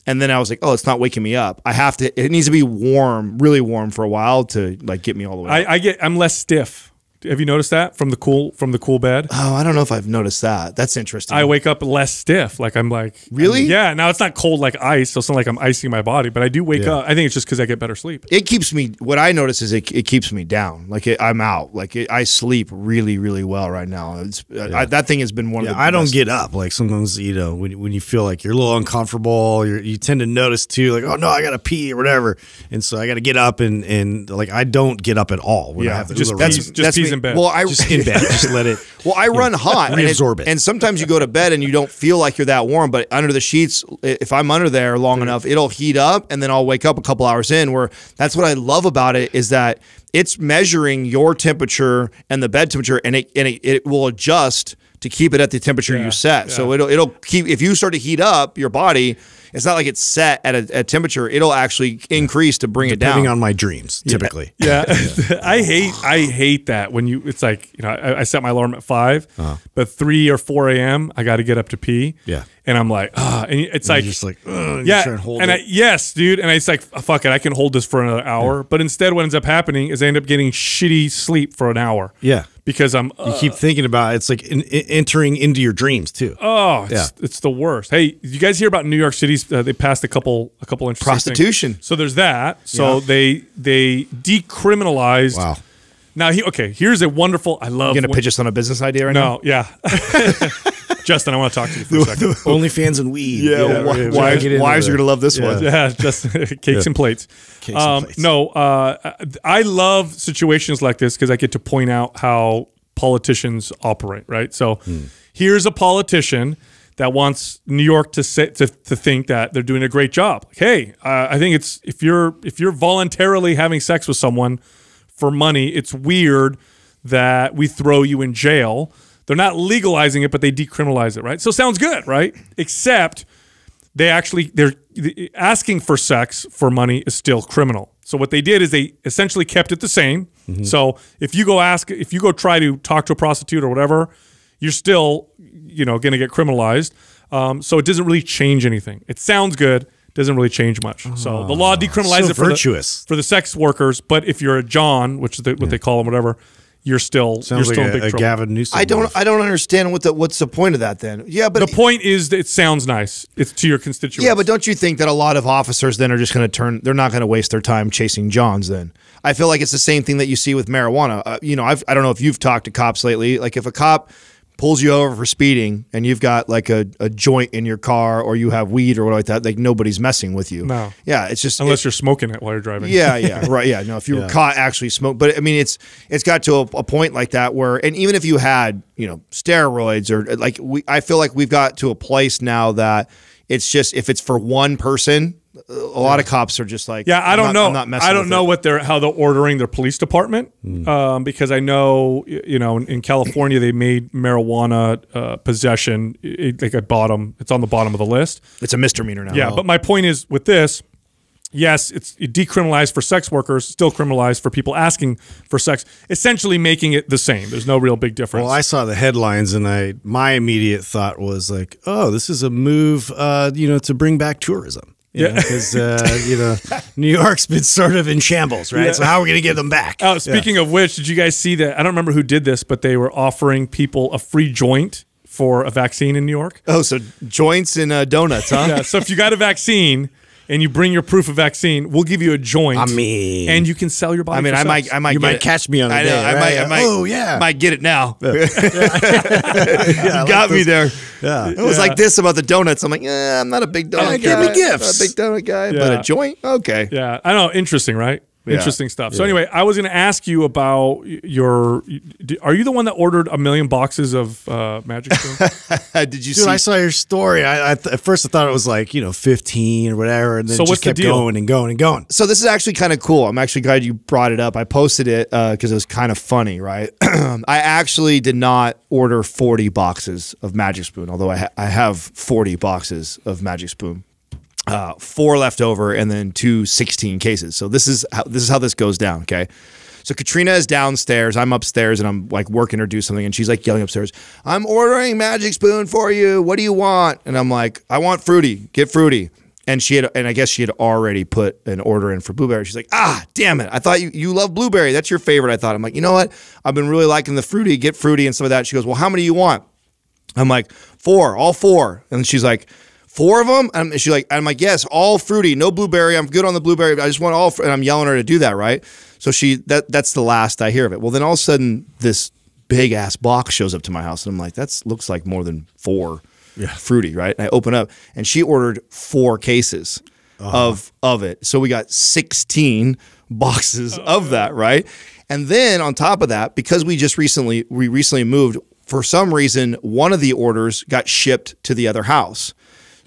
And then I was like, oh, it's not waking me up. I have to, it needs to be warm, really warm for a while to like get me all the way up. I, I get, I'm less stiff. Have you noticed that from the cool from the cool bed? Oh, I don't know if I've noticed that. That's interesting. I wake up less stiff. Like I'm like really? I'm, yeah. Now it's not cold like ice, so it's not like I'm icing my body, but I do wake yeah. up. I think it's just because I get better sleep. It keeps me. What I notice is it, it keeps me down. Like it, I'm out. Like it, I sleep really really well right now. It's yeah. I, that thing has been one yeah, of the. I don't best. get up. Like sometimes you know when when you feel like you're a little uncomfortable, you're, you tend to notice too. Like oh no, I gotta pee or whatever, and so I gotta get up and and like I don't get up at all when yeah. I have to do the that's just that's me. In bed. Well, I just in bed. Just let it. Well, I run know, hot and absorb it, it. And sometimes you go to bed and you don't feel like you're that warm, but under the sheets, if I'm under there long mm. enough, it'll heat up, and then I'll wake up a couple hours in. Where that's what I love about it is that it's measuring your temperature and the bed temperature, and it and it, it will adjust to keep it at the temperature yeah, you set. Yeah. So it'll it'll keep if you start to heat up your body. It's not like it's set at a, a temperature. It'll actually increase to bring Depending it down. Depending on my dreams, typically. Yeah, yeah. yeah. I hate I hate that when you. It's like you know I, I set my alarm at five, uh-huh. but three or four a m I got to get up to pee. Yeah, and I'm like, ah, and it's and like you're just like Ugh, yeah, and, hold and it. I, yes, dude, and it's like oh, fuck it, I can hold this for another hour. Yeah. But instead, what ends up happening is I end up getting shitty sleep for an hour. Yeah. Because I'm, uh, you keep thinking about it. It's like in, in, entering into your dreams too. Oh, it's, yeah. it's the worst. Hey, you guys hear about New York City's? Uh, they passed a couple, a couple interesting prostitution. Things. So there's that. So yeah. they they decriminalized. Wow. Now he okay. Here's a wonderful. I love. You gonna pitch us on a business idea right no, now? No. Yeah. Justin, I want to talk to you for a second. OnlyFans and weed. Yeah. yeah wives, wives are going to love this yeah. one. Yeah. Justin, cakes yeah. and plates. Cakes um, and plates. No, uh, I love situations like this because I get to point out how politicians operate, right? So hmm. here's a politician that wants New York to, sit, to to think that they're doing a great job. Like, hey, uh, I think it's if you're if you're voluntarily having sex with someone for money, it's weird that we throw you in jail. They're not legalizing it, but they decriminalize it, right? So sounds good, right? Except they actually, they're asking for sex for money is still criminal. So what they did is they essentially kept it the same. Mm-hmm. So if you go ask, if you go try to talk to a prostitute or whatever, you're still, you know, going to get criminalized. Um, so it doesn't really change anything. It sounds good. Doesn't really change much. Oh, so the law decriminalizes so it for the, for the sex workers. But if you're a John, which is the, what yeah. they call them, whatever, You're still Sounds you're still like in a, big a trouble. Gavin Newsom I don't life. I don't understand what the what's the point of that then. Yeah, but the it, point is that it sounds nice. It's to your constituents. Yeah, but don't you think that a lot of officers then are just going to turn? They're not going to waste their time chasing Johns. Then I feel like it's the same thing that you see with marijuana. Uh, you know, I've, I don't know if you've talked to cops lately. Like if a cop pulls you over for speeding and you've got like a, a joint in your car or you have weed or what like that, like nobody's messing with you. No. Yeah. It's just unless it, you're smoking it while you're driving. Yeah. Yeah. Right. Yeah. No, if you yeah. were caught actually smoke, but I mean, it's, it's got to a, a point like that where, and even if you had, you know, steroids or like we, I feel like we've got to a place now that it's just, if it's for one person, a lot yeah. of cops are just like, yeah, I don't not, know. I'm not messing I don't with know it. what they're, how they're ordering their police department. Mm. Um, because I know, you know, in, in California, they made marijuana uh, possession, it, like a bottom, it's on the bottom of the list. It's a misdemeanor now. Yeah. But my point is with this, Yes, it's decriminalized for sex workers, still criminalized for people asking for sex, essentially making it the same. There's no real big difference. Well, I saw the headlines, and I my immediate thought was like, oh, this is a move, uh, you know, to bring back tourism. You yeah, because uh, you know, New York's been sort of in shambles, right? Yeah. So how are we going to get them back? Oh, speaking yeah. of which, did you guys see that? I don't remember who did this, but they were offering people a free joint for a vaccine in New York. Oh, so joints and uh, donuts, huh? Yeah. So if you got a vaccine and you bring your proof of vaccine, we'll give you a joint. I mean, and you can sell your body. I mean, I might, I might, you might it. catch me on a day. I, right? I might, I might. Oh yeah, might get it now. Yeah. yeah, you like got those. me there. Yeah, it was yeah. like this about the donuts. I'm like, eh, I'm not a big donut. I give me gifts. Not a big donut guy, yeah. but a joint. Okay. Yeah, I know. Interesting, right? Yeah. Interesting stuff. Yeah. So anyway, I was going to ask you about your. Are you the one that ordered a million boxes of uh, Magic Spoon? Did you? Dude, see? I saw your story. I, I at first I thought it was like you know fifteen or whatever, and then so it just kept the going and going and going. So this is actually kind of cool. I'm actually glad you brought it up. I posted it because uh, it was kind of funny, right? I actually did not order forty boxes of Magic Spoon, although I ha I have forty boxes of Magic Spoon. Uh, four left over, and then two sixteen cases. So this is how this is how this goes down. Okay, so Katrina is downstairs, I'm upstairs, and I'm like working or do something, and she's like yelling upstairs, "I'm ordering Magic Spoon for you. What do you want?" And I'm like, "I want fruity. Get fruity." And she had, and I guess she had already put an order in for blueberry. She's like, "Ah, damn it! I thought you you love blueberry. That's your favorite." I thought. I'm like, you know what? I've been really liking the fruity. Get fruity and some of that. She goes, "Well, how many do you want?" I'm like, four, all four. And she's like, four of them? And she's like, I'm like, yes, all fruity, no blueberry. I'm good on the blueberry. I just want all, and I'm yelling at her to do that, right? So she, that that's the last I hear of it. Well, then all of a sudden, this big ass box shows up to my house, and I'm like, that looks like more than four yeah. fruity, right? And I open up, and she ordered four cases uh-huh. of of it. So we got sixteen boxes uh-huh. of that, right? And then on top of that, because we just recently we recently moved, for some reason, one of the orders got shipped to the other house.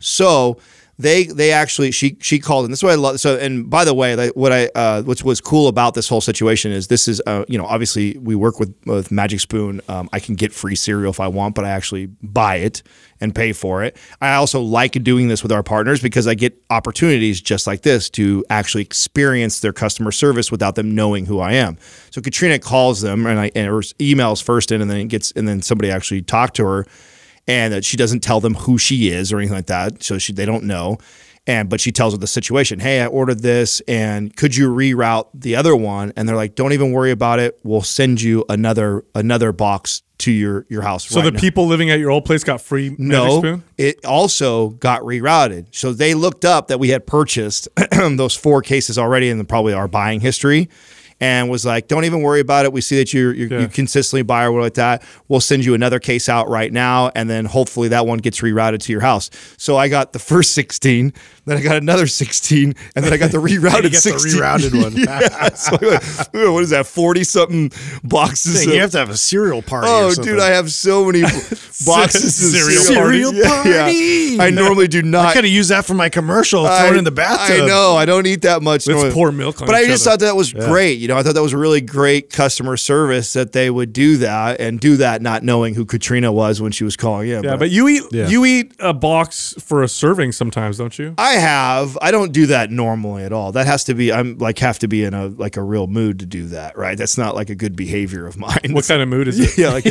So they they actually she she called, and this is what I love. So and by the way, like what I uh, what's was cool about this whole situation is this is uh, you know obviously we work with with Magic Spoon. Um, I can get free cereal if I want, but I actually buy it and pay for it. I also like doing this with our partners because I get opportunities just like this to actually experience their customer service without them knowing who I am. So Katrina calls them and I and or emails first in, and then gets and then somebody actually talked to her. And that she doesn't tell them who she is or anything like that, so she they don't know. And but she tells her the situation. Hey, I ordered this, and could you reroute the other one? And they're like, don't even worry about it. We'll send you another another box to your your house. So right the now. people living at your old place got free no, Magic Spoon? It also got rerouted. So they looked up that we had purchased those four cases already in the, probably our buying history. And was like, don't even worry about it. We see that you're, you're, yeah. you consistently buy or whatever like that. We'll send you another case out right now, and then hopefully that one gets rerouted to your house. So I got the first sixteen, then I got another sixteen, and then I got the rerouted get sixteen. The rerouted one. yeah, so like, what is that? forty something boxes. Dang, of, you have to have a cereal party. Oh, or dude, I have so many boxes of cereal, cereal party. party. Yeah, yeah. I normally do not. I could have used that for my commercial. I, throw it in the bathtub. I know. I don't eat that much. Let's pour milk on But I just other. thought that was yeah. great. You know. I thought that was really great customer service that they would do that and do that not knowing who Katrina was when she was calling in. Yeah, but, but you eat yeah. you eat a box for a serving sometimes, don't you? I have. I don't do that normally at all. That has to be. I'm like have to be in a like a real mood to do that, right? That's not like a good behavior of mine. What kind of mood is it? Yeah, like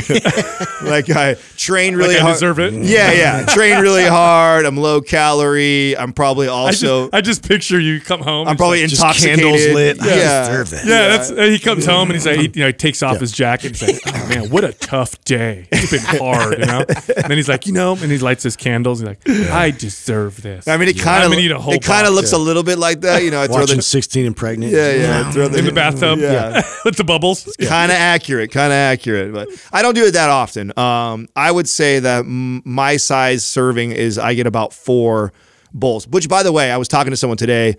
like I train really like hard. I deserve it. Yeah, yeah. Train really hard. I'm low calorie. I'm probably also. I just, I just picture you come home. I'm probably like, intoxicated. Candles lit. Yeah. I deserve it. Yeah. Yeah, that's, he comes home and he's like, he, you know, he takes off yeah. his jacket and he's like, oh, man, what a tough day. It's been hard, you know? And then he's like, you know, and he lights his candles. And he's like, yeah. I deserve this. I mean, it kind of it kind of looks yeah. a little bit like that. You know, I throw the sixteen and pregnant. Yeah, yeah. Throw the, in the bathtub yeah. with the bubbles. It's kind of yeah. accurate, kind of accurate. But I don't do it that often. Um, I would say that my size serving is I get about four bowls, which, by the way, I was talking to someone today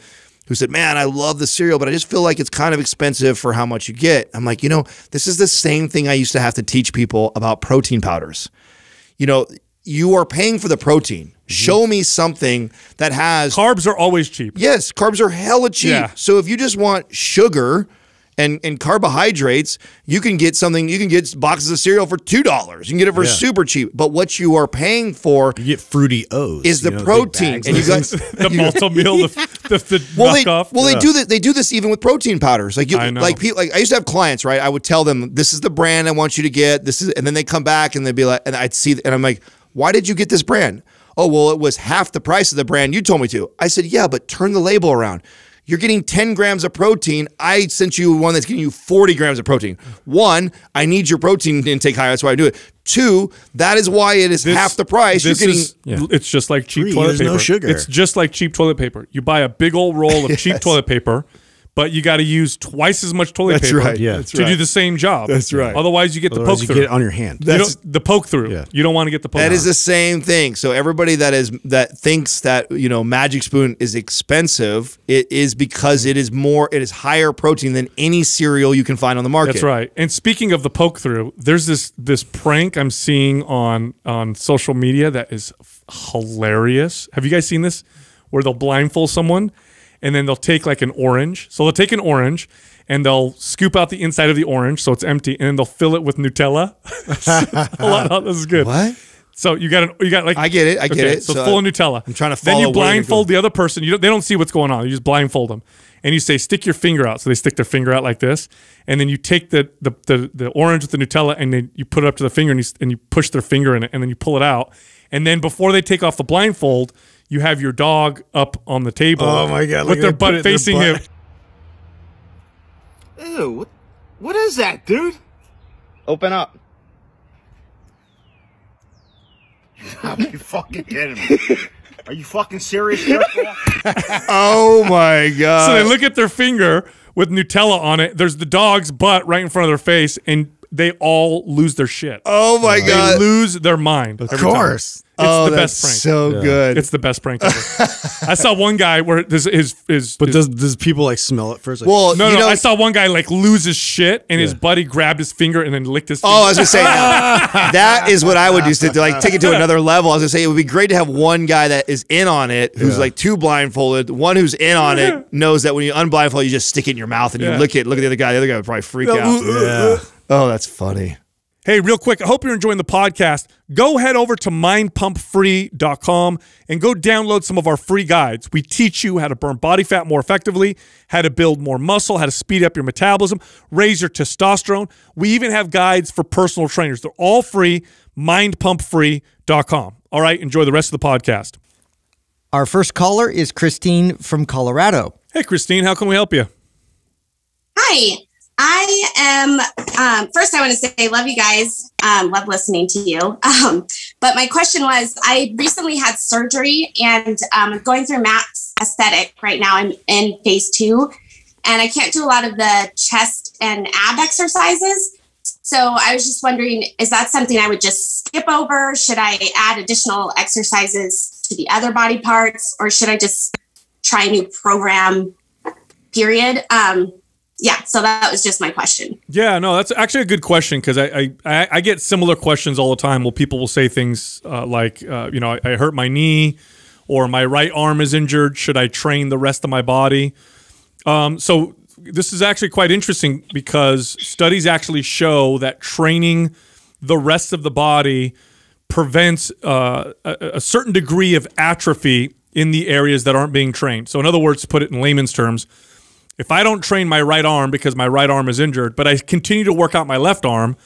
who said, man, I love the cereal, but I just feel like it's kind of expensive for how much you get. I'm like, you know, this is the same thing I used to have to teach people about protein powders. You know, you are paying for the protein. Show me something that has... Carbs are always cheap. Yes, carbs are hella cheap. Yeah. So if you just want sugar... And and carbohydrates, you can get something, you can get boxes of cereal for two dollars. You can get it for yeah. super cheap. But what you are paying for you get Fruity O's, is the you know, protein. And you got the multi-meal, the, the, the well, they, off. Well, yeah. they, do the, they do this even with protein powders. Like, you, I know. Like, people, like I used to have clients, right? I would tell them, this is the brand I want you to get. This is, And then they come back and they'd be like, and I'd see, and I'm like, why did you get this brand? Oh, well, it was half the price of the brand you told me to. I said, yeah, but turn the label around. You're getting ten grams of protein. I sent you one that's getting you forty grams of protein. One, I need your protein intake higher. That's why I do it. Two, that is why it is this, half the price. You're getting, is, yeah. It's just like cheap Three, toilet paper. No sugar. It's just like cheap toilet paper. You buy a big old roll of yes. cheap toilet paper, but you got to use twice as much toilet that's paper right, yeah. to right. do the same job. That's right. Otherwise, you get Otherwise the poke you through. You get it on your hand. You don't, the poke through. Yeah. You don't want to get the poke. That through. Is the same thing. So everybody that is that thinks that you know Magic Spoon is expensive, it is because it is more. It is higher protein than any cereal you can find on the market. That's right. And speaking of the poke through, there's this this prank I'm seeing on on social media that is hilarious. Have you guys seen this? Where they'll blindfold someone. And then they'll take like an orange. So they'll take an orange and they'll scoop out the inside of the orange so it's empty, and then they'll fill it with Nutella. A lot of, this is good. What? So you got an you got like I get it, I okay, get it. So, so full of Nutella. I'm trying to follow. Then you blindfold the other person. You don't, they don't see what's going on. You just blindfold them, and you say stick your finger out. So they stick their finger out like this, and then you take the the the, the orange with the Nutella, and then you put it up to the finger, and you and you push their finger in it, and then you pull it out, and then before they take off the blindfold. You have your dog up on the table. Oh my God! With their butt facing him. Ew! What, what is that, dude? Open up. Are you fucking kidding me? Are you fucking serious? Oh my God! So they look at their finger with Nutella on it. There's the dog's butt right in front of their face, and they all lose their shit. Oh my uh, God! They lose their mind. Of course. Time. It's oh, the that's best prank. So yeah. good! It's the best prank ever. I saw one guy where this is is. But does does people like smell it first? Like, well, no, no. Know, I saw one guy like lose his shit, and yeah. his buddy grabbed his finger and then licked his. Finger. Oh, I was gonna say that is what I would use to like take it to another level. I was gonna say it would be great to have one guy that is in on it, who's yeah. like too blindfolded. One who's in on yeah. it knows that when you unblindfold, you just stick it in your mouth and yeah. you lick it. Look at the other guy. The other guy would probably freak yeah. out. Yeah. Oh, that's funny. Hey, real quick, I hope you're enjoying the podcast. Go head over to mind pump free dot com and go download some of our free guides. We teach you how to burn body fat more effectively, how to build more muscle, how to speed up your metabolism, raise your testosterone. We even have guides for personal trainers. They're all free, mind pump free dot com. All right, enjoy the rest of the podcast. Our first caller is Christine from Colorado. Hey, Christine, how can we help you? Hi. I am, um, first I want to say I love you guys, um, love listening to you, um, but my question was, I recently had surgery and I'm um, going through MAPS Aesthetic right now. I'm in phase two and I can't do a lot of the chest and ab exercises. So I was just wondering, is that something I would just skip over? Should I add additional exercises to the other body parts, or should I just try a new program period? Um, Yeah, so that was just my question. Yeah, no, that's actually a good question, because I, I I get similar questions all the time. Well, people will say things uh, like, uh, you know, I, I hurt my knee, or my right arm is injured. Should I train the rest of my body? Um, so this is actually quite interesting, because studies actually show that training the rest of the body prevents uh, a, a certain degree of atrophy in the areas that aren't being trained. So in other words, to put it in layman's terms, if I don't train my right arm because my right arm is injured, but I continue to work out my left arm,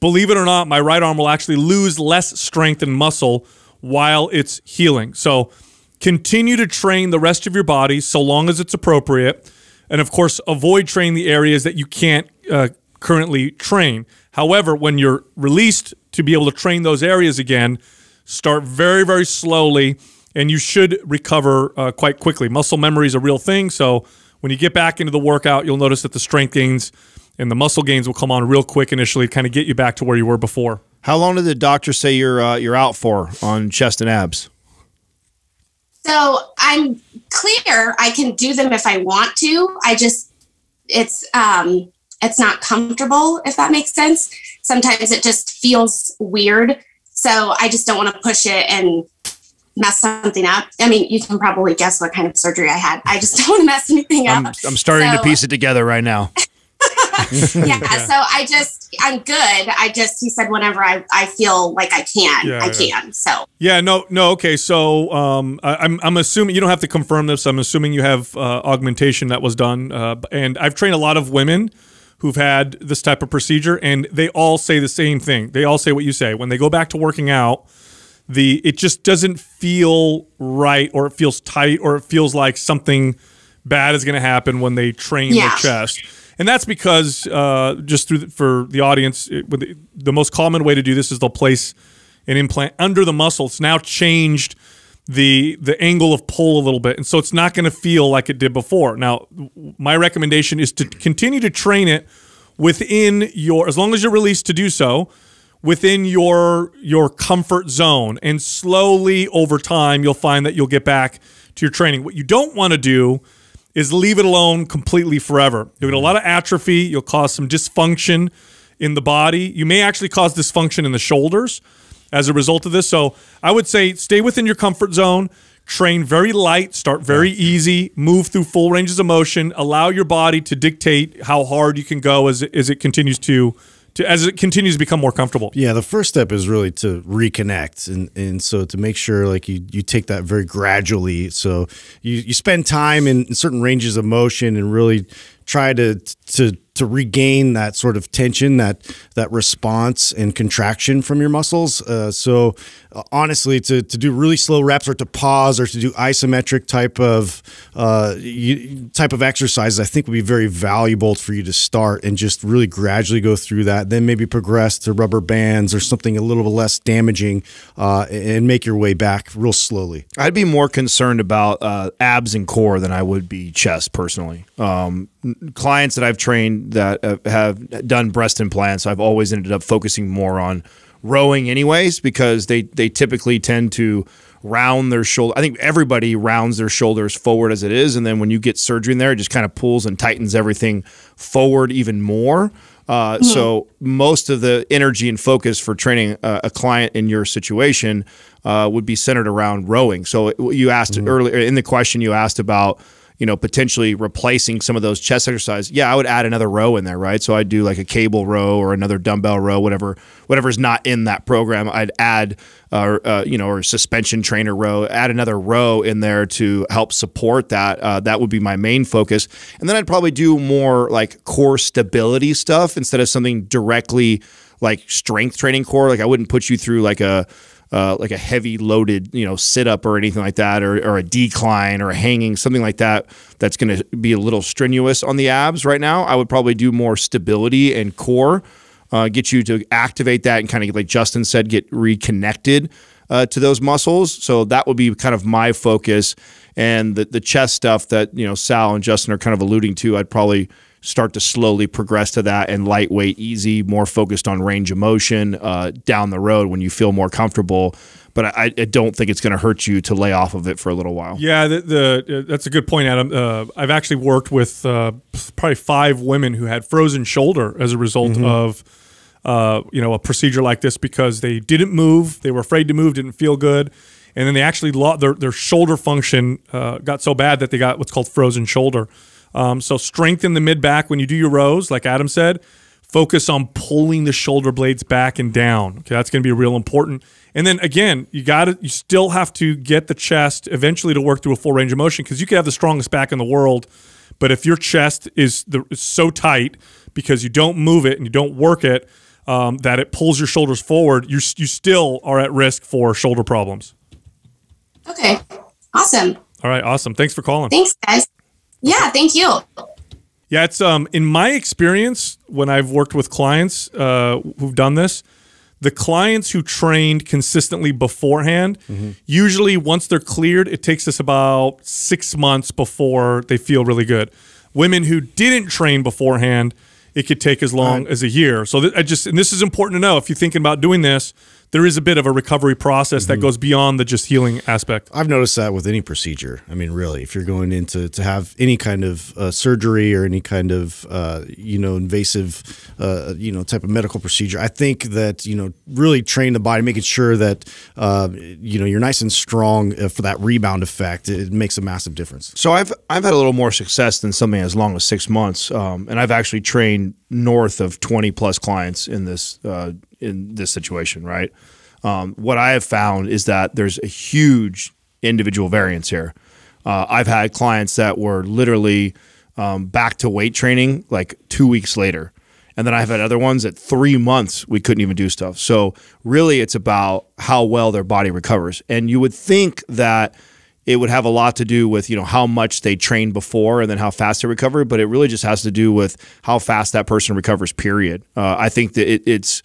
believe it or not, my right arm will actually lose less strength and muscle while it's healing. So continue to train the rest of your body so long as it's appropriate. And of course, avoid training the areas that you can't uh, currently train. However, when you're released to be able to train those areas again, start very, very slowly, and you should recover uh, quite quickly. Muscle memory is a real thing, so when you get back into the workout, you'll notice that the strength gains and the muscle gains will come on real quick initially to kind of get you back to where you were before. How long did the doctor say you're uh, you're out for on chest and abs? So I'm clear. I can do them if I want to. I just, it's, um, it's not comfortable, if that makes sense. Sometimes it just feels weird. So I just don't want to push it and mess something up. I mean, you can probably guess what kind of surgery I had. I just don't want to mess anything up. I'm, I'm starting so, to piece it together right now. yeah, yeah. So I just, I'm good. I just, he said, whenever I, I feel like I can, yeah, I yeah. can. So yeah, no, no. Okay. So, um, I, I'm, I'm assuming you don't have to confirm this. I'm assuming you have, uh, augmentation that was done. Uh, and I've trained a lot of women who've had this type of procedure, and they all say the same thing. They all say what you say. When they go back to working out, the, it just doesn't feel right, or it feels tight, or it feels like something bad is going to happen when they train yeah. their chest. And that's because, uh, just through the, for the audience, it, the, the most common way to do this is they'll place an implant under the muscle. It's now changed the the angle of pull a little bit, and so it's not going to feel like it did before. Now, my recommendation is to continue to train it within your, as long as you're released to do so, within your your comfort zone, and slowly over time you'll find that you'll get back to your training. What you don't want to do is leave it alone completely forever. You'll get a lot of atrophy. You'll cause some dysfunction in the body. You may actually cause dysfunction in the shoulders as a result of this. So I would say stay within your comfort zone, train very light, start very easy, move through full ranges of motion, allow your body to dictate how hard you can go as, as it continues to To, as it continues to become more comfortable. Yeah, the first step is really to reconnect, and and so to make sure like you you take that very gradually. So you you spend time in certain ranges of motion and really try to to to regain that sort of tension, that that response and contraction from your muscles. Uh, so uh, honestly, to to do really slow reps, or to pause, or to do isometric type of uh, you, type of exercises, I think would be very valuable for you to start and just really gradually go through that. Then maybe progress to rubber bands or something a little bit less damaging, uh, and make your way back real slowly. I'd be more concerned about uh, abs and core than I would be chest personally. Um, clients that I've trained that have done breast implants, I've always ended up focusing more on rowing anyways, because they, they typically tend to round their shoulder. I think everybody rounds their shoulders forward as it is. And then when you get surgery in there, it just kind of pulls and tightens everything forward even more. Uh, yeah. So most of the energy and focus for training a, a client in your situation uh, would be centered around rowing. So you asked mm-hmm. earlier in the question, you asked about, you know, potentially replacing some of those chest exercises. Yeah, I would add another row in there, right? So I'd do like a cable row or another dumbbell row, whatever, whatever's not in that program. I'd add, uh, uh, you know, or suspension trainer row, add another row in there to help support that. Uh, that would be my main focus. And then I'd probably do more like core stability stuff instead of something directly like strength training core. Like I wouldn't put you through like a, Uh, like a heavy loaded, you know, sit up or anything like that, or, or a decline or a hanging, something like that, that's going to be a little strenuous on the abs right now. I would probably do more stability and core, uh, get you to activate that and kind of, like Justin said, get reconnected uh, to those muscles. So that would be kind of my focus. And the, the chest stuff that, you know, Sal and Justin are kind of alluding to, I'd probably start to slowly progress to that, and lightweight, easy, more focused on range of motion uh, down the road when you feel more comfortable. But I, I don't think it's going to hurt you to lay off of it for a little while. Yeah, the, the, uh, that's a good point, Adam. Uh, I've actually worked with uh, probably five women who had frozen shoulder as a result mm-hmm. of uh, you know, a procedure like this, because they didn't move, they were afraid to move, didn't feel good. And then they actually, their, their shoulder function uh, got so bad that they got what's called frozen shoulder. Um, so strengthen the mid-back when you do your rows, like Adam said. Focus on pulling the shoulder blades back and down. Okay, that's going to be real important. And then again, you got to, you still have to get the chest eventually to work through a full range of motion, because you could have the strongest back in the world, but if your chest is, the, is so tight because you don't move it and you don't work it, um, that it pulls your shoulders forward, you you still are at risk for shoulder problems. Okay, awesome. All right, awesome. Thanks for calling. Thanks, guys. Yeah, thank you. Yeah, it's um in my experience when I've worked with clients uh, who've done this, the clients who trained consistently beforehand, mm-hmm. usually once they're cleared, it takes us about six months before they feel really good. Women who didn't train beforehand, it could take as long right. as a year. So th I just, and this is important to know if you're thinking about doing this. there is a bit of a recovery process mm-hmm. that goes beyond the just healing aspect. I've noticed that with any procedure. I mean, really, if you're going into to have any kind of uh, surgery or any kind of, uh, you know, invasive, uh, you know, type of medical procedure, I think that, you know, really train the body, making sure that, uh, you know, you're nice and strong for that rebound effect. It makes a massive difference. So I've, I've had a little more success than something as long as six months. Um, and I've actually trained north of twenty plus clients in this, uh, in this situation, right? Um, what I have found is that there's a huge individual variance here. Uh, I've had clients that were literally um, back to weight training like two weeks later. And then I've had other ones that three months we couldn't even do stuff. So really it's about how well their body recovers. And you would think that it would have a lot to do with, you know, how much they trained before and then how fast they recover, but it really just has to do with how fast that person recovers, period. Uh, I think that it, it's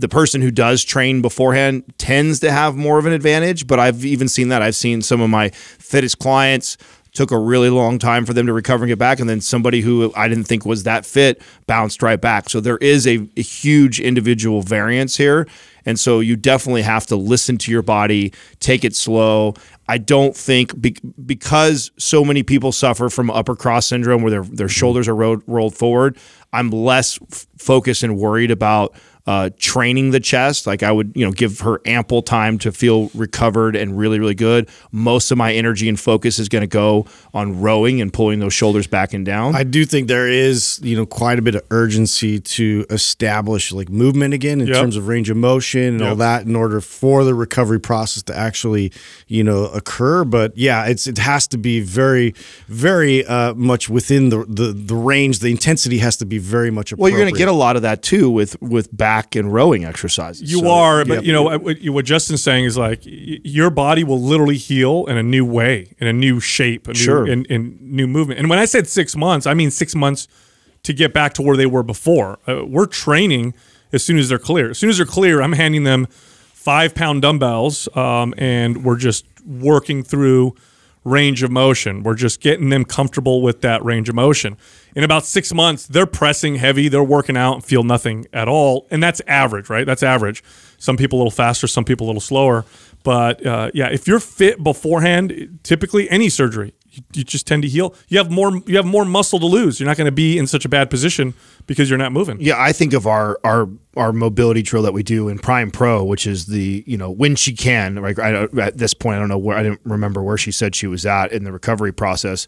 the person who does train beforehand tends to have more of an advantage, but I've even seen that. I've seen some of my fittest clients took a really long time for them to recover and get back, and then somebody who I didn't think was that fit bounced right back. So there is a, a huge individual variance here, and so you definitely have to listen to your body, take it slow. I don't think be, because so many people suffer from upper cross syndrome where their their shoulders are ro rolled forward, I'm less f focused and worried about Uh, training the chest. Like I would, you know, give her ample time to feel recovered and really, really good. Most of my energy and focus is going to go on rowing and pulling those shoulders back and down. I do think there is, you know, quite a bit of urgency to establish like movement again in yep. terms of range of motion and yep. all that in order for the recovery process to actually, you know, occur. But yeah, it's, it has to be very, very uh, much within the, the, the range. The intensity has to be very much appropriate. Well, you're going to get a lot of that too with, with back and rowing exercises. You so, are, but yeah. you know, what Justin's saying is like your body will literally heal in a new way, in a new shape, a new, sure. in, in new movement. And when I said six months, I mean six months to get back to where they were before. Uh, we're training as soon as they're clear. As soon as they're clear, I'm handing them five pound dumbbells um, and we're just working through range of motion. We're just getting them comfortable with that range of motion. In about six months, they're pressing heavy, they're working out and feel nothing at all. And that's average, right? That's average. Some people a little faster, some people a little slower. But uh, yeah, if you're fit beforehand, typically any surgery, you, you just tend to heal. You have more, you have more muscle to lose. You're not going to be in such a bad position because you're not moving. Yeah, I think of our our our mobility drill that we do in Prime Pro, which is the, you know, when she can, like I, at this point, I don't know where, I didn't remember where she said she was at in the recovery process.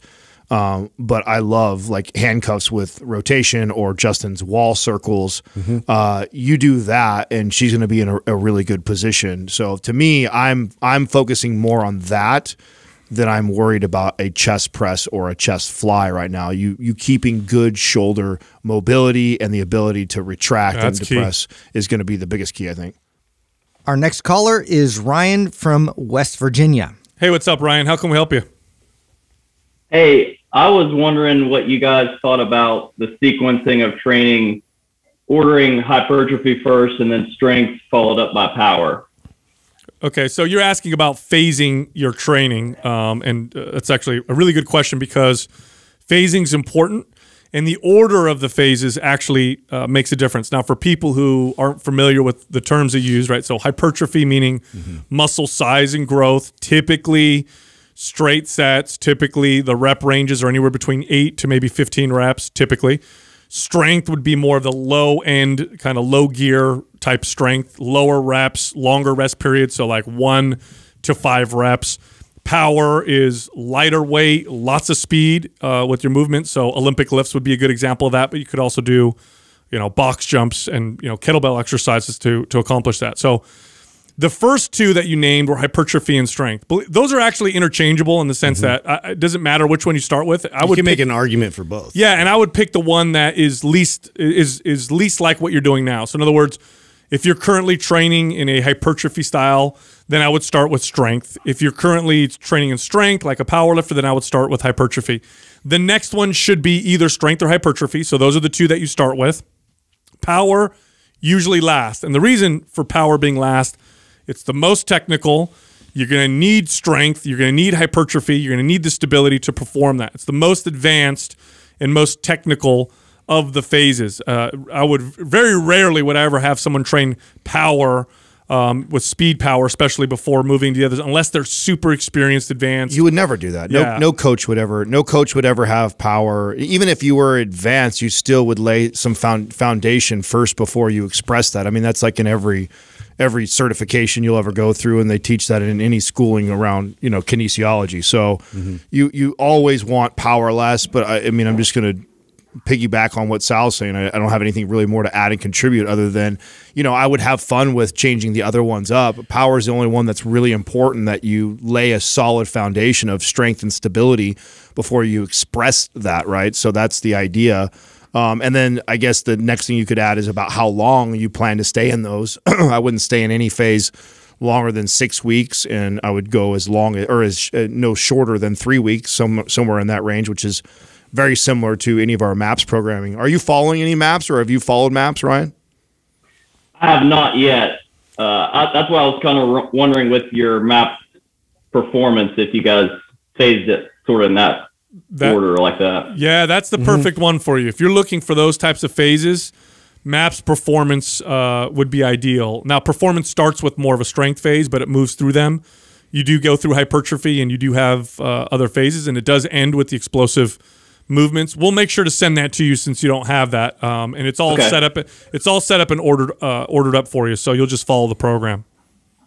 Um, but I love like handcuffs with rotation or Justin's wall circles. Mm-hmm. Uh, you do that and she's going to be in a, a really good position. So to me, I'm, I'm focusing more on that than I'm worried about a chest press or a chest fly right now. You you keeping good shoulder mobility and the ability to retract That's and depress key. Is going to be the biggest key, I think. Our next caller is Ryan from West Virginia. Hey, what's up, Ryan? How can we help you? Hey, I was wondering what you guys thought about the sequencing of training, ordering hypertrophy first and then strength followed up by power. Okay, so you're asking about phasing your training, um, and uh, that's actually a really good question because phasing's important, and the order of the phases actually uh, makes a difference. Now, for people who aren't familiar with the terms they use, right, so hypertrophy meaning mm-hmm. muscle size and growth, typically straight sets, typically the rep ranges are anywhere between eight to maybe fifteen reps, typically. Strength would be more of the low end, kind of low gear type strength, lower reps, longer rest periods, so like one to five reps. Power is lighter weight, lots of speed uh, with your movement, so Olympic lifts would be a good example of that, but you could also do, you know, box jumps and, you know, kettlebell exercises to, to accomplish that. So the first two that you named were hypertrophy and strength. Those are actually interchangeable in the sense mm-hmm. that I, it doesn't matter which one you start with. I you would can pick, make an argument for both. Yeah, and I would pick the one that is least is is least like what you're doing now. So in other words, if you're currently training in a hypertrophy style, then I would start with strength. If you're currently training in strength, like a powerlifter, then I would start with hypertrophy. The next one should be either strength or hypertrophy. So those are the two that you start with. Power usually last, and the reason for power being last. It's the most technical. You're going to need strength. You're going to need hypertrophy. You're going to need the stability to perform that. It's the most advanced and most technical of the phases. Uh, I would very rarely would I ever have someone train power um, with speed power, especially before moving to the others, unless they're super experienced, advanced. You would never do that. No, yeah. no coach would ever. No coach would ever have power. Even if you were advanced, you still would lay some found foundation first before you express that. I mean, that's like in every. every certification you'll ever go through, and they teach that in any schooling around, you know, kinesiology. So mm-hmm. you you always want power less, but I, I mean, I'm just going to piggyback on what Sal's saying. I, I don't have anything really more to add and contribute other than, you know, I would have fun with changing the other ones up. Power is the only one that's really important, that you lay a solid foundation of strength and stability before you express that, right? So that's the idea. Um, and then I guess the next thing you could add is about how long you plan to stay in those. I wouldn't stay in any phase longer than six weeks, and I would go as long or as uh, no shorter than three weeks, some, somewhere in that range, which is very similar to any of our MAPS programming. Are you following any MAPS, or have you followed MAPS, Ryan? I have not yet. Uh, I, that's why I was kind of wondering with your MAPS performance if you guys phased it sort of in that. That, order like that. Yeah, that's the perfect mm-hmm. one for you. If you're looking for those types of phases, MAPS performance uh, would be ideal. Now, performance starts with more of a strength phase, but it moves through them. You do go through hypertrophy, and you do have uh, other phases, and it does end with the explosive movements. We'll make sure to send that to you since you don't have that, um, and it's all okay. set up. It's all set up and ordered uh, ordered up for you, so you'll just follow the program.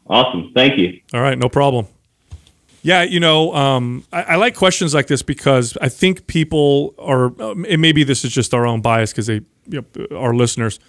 Awesome. Thank you. All right, no problem. Yeah, you know, um, I, I like questions like this because I think people are, and maybe this is just our own bias because they, you know, our listeners,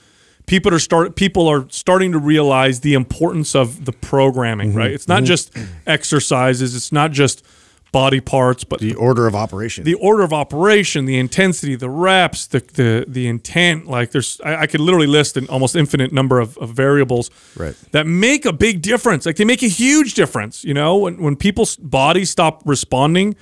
people are start people are starting to realize the importance of the programming. Mm-hmm. Right? It's not mm-hmm. just exercises. It's not just body parts, but the, the order of operation, the order of operation, the intensity, the reps, the the the intent. Like there's, I, I could literally list an almost infinite number of, of variables right. that make a big difference. Like they make a huge difference. You know, when when people's bodies stop responding,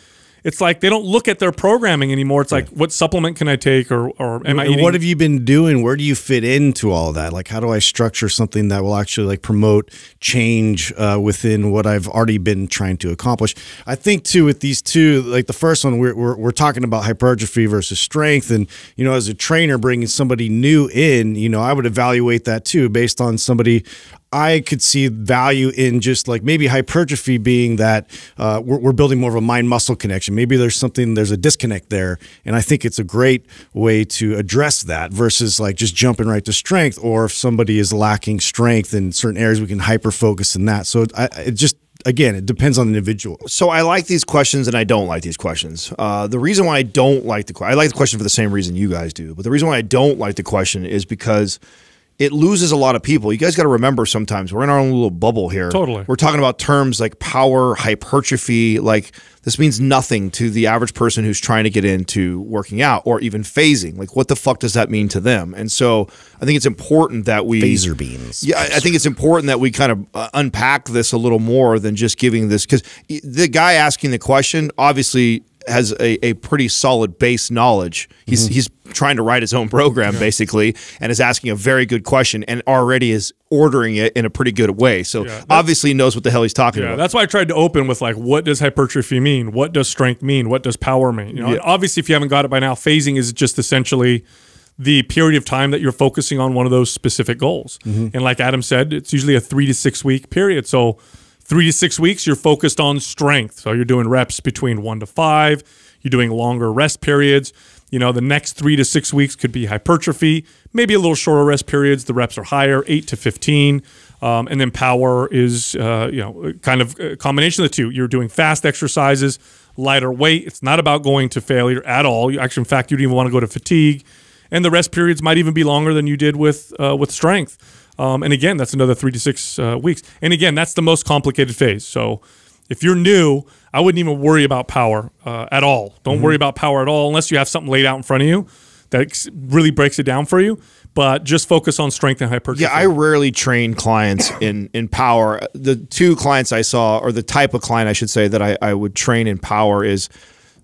it's like they don't look at their programming anymore. It's right. like, what supplement can I take, or or am I eating? What have you been doing? Where do you fit into all that? Like, how do I structure something that will actually like promote change uh, within what I've already been trying to accomplish? I think too with these two, like the first one, we're we're, we're talking about hypertrophy versus strength, and you know, as a trainer bringing somebody new in, you know, I would evaluate that too based on somebody. I could see value in just like maybe hypertrophy being that uh, we're, we're building more of a mind-muscle connection. Maybe there's something, there's a disconnect there. And I think it's a great way to address that versus like just jumping right to strength, or if somebody is lacking strength in certain areas, we can hyper-focus in that. So I, it just, again, it depends on the individual. So I like these questions and I don't like these questions. Uh, the reason why I don't like the question, I like the question for the same reason you guys do, but the reason why I don't like the question is because it loses a lot of people. You guys got to remember sometimes we're in our own little bubble here. Totally. We're talking about terms like power, hypertrophy. Like this means nothing to the average person who's trying to get into working out or even phasing. Like what the fuck does that mean to them? And so I think it's important that we... Phaser beams. Yeah, I think it's important that we kind of uh, unpack this a little more than just giving this. Because the guy asking the question obviously has a, a pretty solid base knowledge. He's, mm-hmm. he's trying to write his own program, yeah. basically, and is asking a very good question and already is ordering it in a pretty good way. So yeah, obviously he knows what the hell he's talking yeah, about. That's why I tried to open with like, what does hypertrophy mean? What does strength mean? What does power mean? You know, yeah. Obviously, if you haven't got it by now, phasing is just essentially the period of time that you're focusing on one of those specific goals. Mm-hmm. And like Adam said, it's usually a three to six week period. So Three to six weeks, you're focused on strength. So you're doing reps between one to five. You're doing longer rest periods. You know, the next three to six weeks could be hypertrophy, maybe a little shorter rest periods. The reps are higher, eight to fifteen. Um, and then power is, uh, you know, kind of a combination of the two. You're doing fast exercises, lighter weight. It's not about going to failure at all. You actually, in fact, you don't even want to go to fatigue. And the rest periods might even be longer than you did with, uh, with strength. Um, and again, that's another three to six uh, weeks. And again, that's the most complicated phase. So if you're new, I wouldn't even worry about power uh, at all. Don't mm-hmm. worry about power at all unless you have something laid out in front of you that really breaks it down for you. But just focus on strength and hypertrophy. Yeah, I rarely train clients in, in power. The two clients I saw, or the type of client I should say, that I, I would train in power is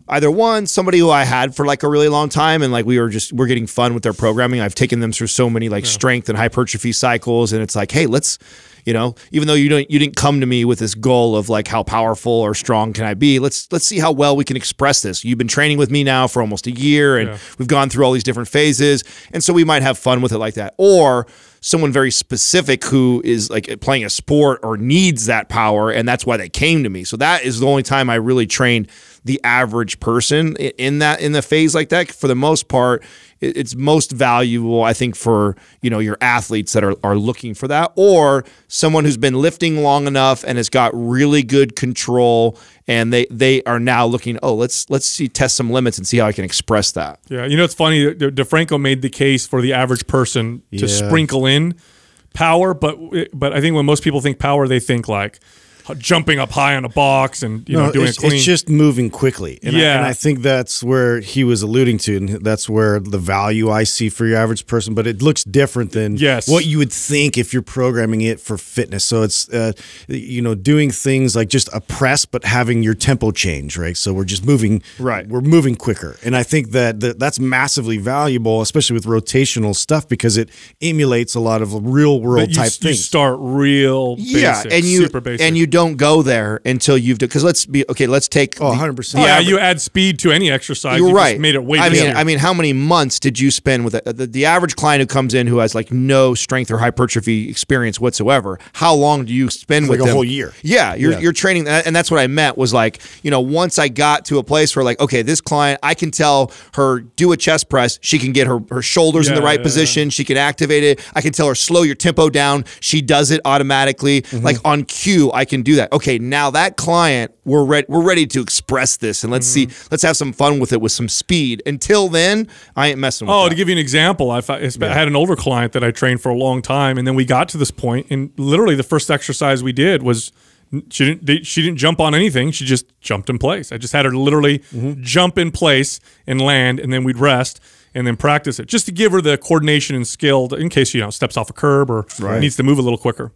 either one, somebody who I had for like a really long time, and like we were just we're getting fun with their programming. I've taken them through so many like yeah. strength and hypertrophy cycles, and it's like, hey, let's, you know, even though you don't you didn't come to me with this goal of like how powerful or strong can I be, let's let's see how well we can express this. You've been training with me now for almost a year, and yeah. we've gone through all these different phases, and so we might have fun with it like that. Or someone very specific who is like playing a sport or needs that power, and that's why they came to me. So that is the only time I really trained the average person in that in the phase like that. For the most part, it's most valuable, I think, for you know your athletes that are, are looking for that, or someone who's been lifting long enough and has got really good control, and they they are now looking, oh, let's let's see, test some limits and see how I can express that. Yeah, you know, it's funny, DeFranco made the case for the average person to yeah. sprinkle in power, but but I think when most people think power, they think like jumping up high on a box and you no, know doing it's, a clean. It's just moving quickly, and, yeah. I, and I think that's where he was alluding to, and that's where the value I see for your average person. But it looks different than yes. what you would think if you're programming it for fitness. So it's uh, you know doing things like just a press, but having your tempo change, right? So we're just moving, right? We're moving quicker, and I think that the, that's massively valuable, especially with rotational stuff, because it emulates a lot of real world you, type you things. You start real, basic, yeah, and you super basic. and you. Don't go there until you've done, because let's be okay. Let's take oh, one hundred percent. Yeah, you add speed to any exercise. You're you right. Just made it way I mean, easier. I mean, how many months did you spend with a, the, the average client who comes in who has like no strength or hypertrophy experience whatsoever? How long do you spend it's with like a them? whole year? Yeah, you're yeah. you're training, and that's what I meant was like you know once I got to a place where like okay, this client, I can tell her do a chest press, she can get her her shoulders yeah, in the right yeah, position, yeah. she can activate it. I can tell her slow your tempo down, she does it automatically, mm-hmm. like on cue. I can. Do that. Okay, now that client, we're ready. We're ready to express this, and let's mm-hmm. see. Let's have some fun with it with some speed. Until then, I ain't messing with. Oh, that. To give you an example, I, I had an older client that I trained for a long time, and then we got to this point, and literally the first exercise we did was she didn't she didn't jump on anything. She just jumped in place. I just had her literally mm-hmm. jump in place and land, and then we'd rest. And then practice it just to give her the coordination and skill to, in case she you know steps off a curb or right. needs to move a little quicker.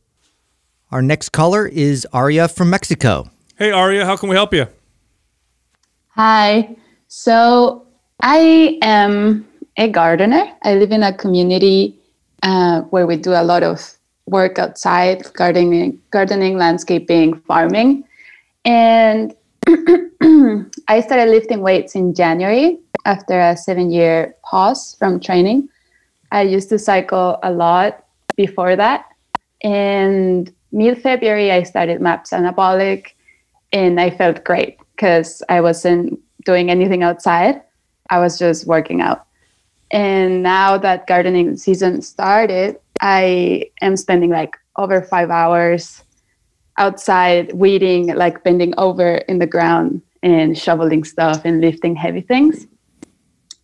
Our next caller is Aria from Mexico. Hey, Aria, how can we help you? Hi. So I am a gardener. I live in a community uh, where we do a lot of work outside, gardening, gardening, landscaping, farming. And I started lifting weights in January after a seven-year pause from training. I used to cycle a lot before that. And mid-February, I started MAPS Anabolic, and I felt great because I wasn't doing anything outside. I was just working out. And now that gardening season started, I am spending like over five hours outside weeding, like bending over in the ground and shoveling stuff and lifting heavy things.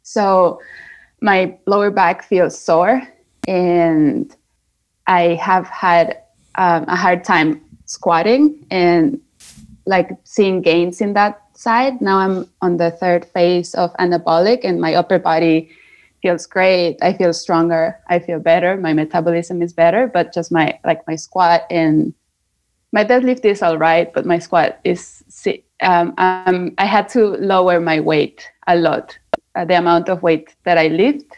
So my lower back feels sore, and I have had Um, a hard time squatting and like seeing gains in that side. Now I'm on the third phase of anabolic, and my upper body feels great. I feel stronger. I feel better. My metabolism is better, but just my, like my squat and my deadlift is all right, but my squat is, um, um, I had to lower my weight a lot, uh, the amount of weight that I lift.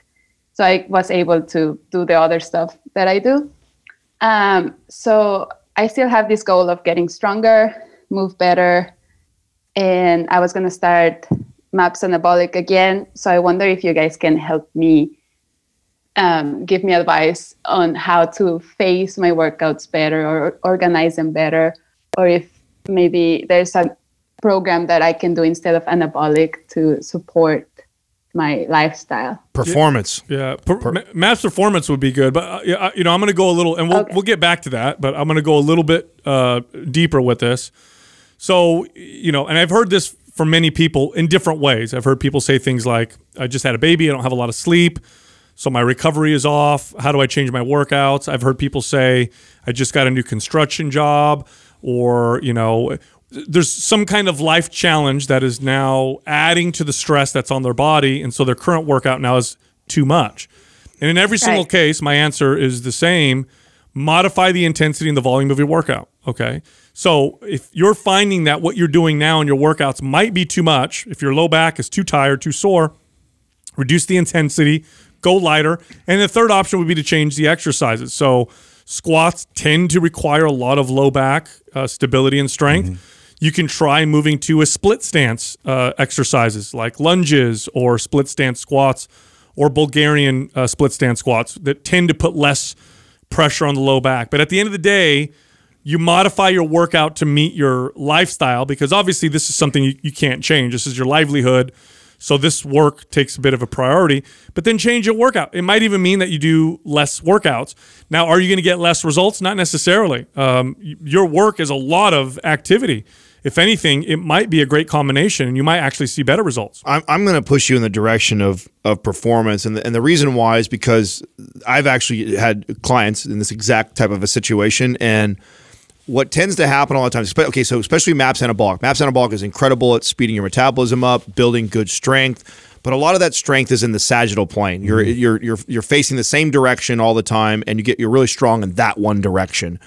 So I was able to do the other stuff that I do. Um, so I still have this goal of getting stronger, move better, and I was going to start MAPS Anabolic again. So I wonder if you guys can help me, um, give me advice on how to phase my workouts better or organize them better, or if maybe there's a program that I can do instead of anabolic to support my lifestyle. Performance. Yeah. Per per MAPS performance would be good, but uh, you know, I'm going to go a little, and we'll, okay. we'll get back to that, but I'm going to go a little bit uh, deeper with this. So, you know, and I've heard this from many people in different ways. I've heard people say things like, I just had a baby. I don't have a lot of sleep. So my recovery is off. How do I change my workouts? I've heard people say, I just got a new construction job, or, you know, there's some kind of life challenge that is now adding to the stress that's on their body, and so their current workout now is too much. And in every right. single case, my answer is the same. Modify the intensity and the volume of your workout, okay? So if you're finding that what you're doing now in your workouts might be too much, if your low back is too tired, too sore, reduce the intensity, go lighter. And the third option would be to change the exercises. So squats tend to require a lot of low back uh, stability and strength. Mm-hmm. You can try moving to a split stance uh, exercises like lunges or split stance squats or Bulgarian uh, split stance squats that tend to put less pressure on the low back. But at the end of the day, you modify your workout to meet your lifestyle, because obviously this is something you, you can't change. This is your livelihood. So this work takes a bit of a priority, but then change your workout. It might even mean that you do less workouts. Now, are you going to get less results? Not necessarily. Um, your work is a lot of activity. If anything, it might be a great combination, and you might actually see better results. I'm, I'm going to push you in the direction of, of performance, and the, and the reason why is because I've actually had clients in this exact type of a situation, and what tends to happen all the time is, okay, so especially MAPS Anabolic. MAPS Anabolic is incredible at speeding your metabolism up, building good strength, but a lot of that strength is in the sagittal plane. You're, mm-hmm. you're, you're, you're facing the same direction all the time, and you get, you're really strong in that one direction.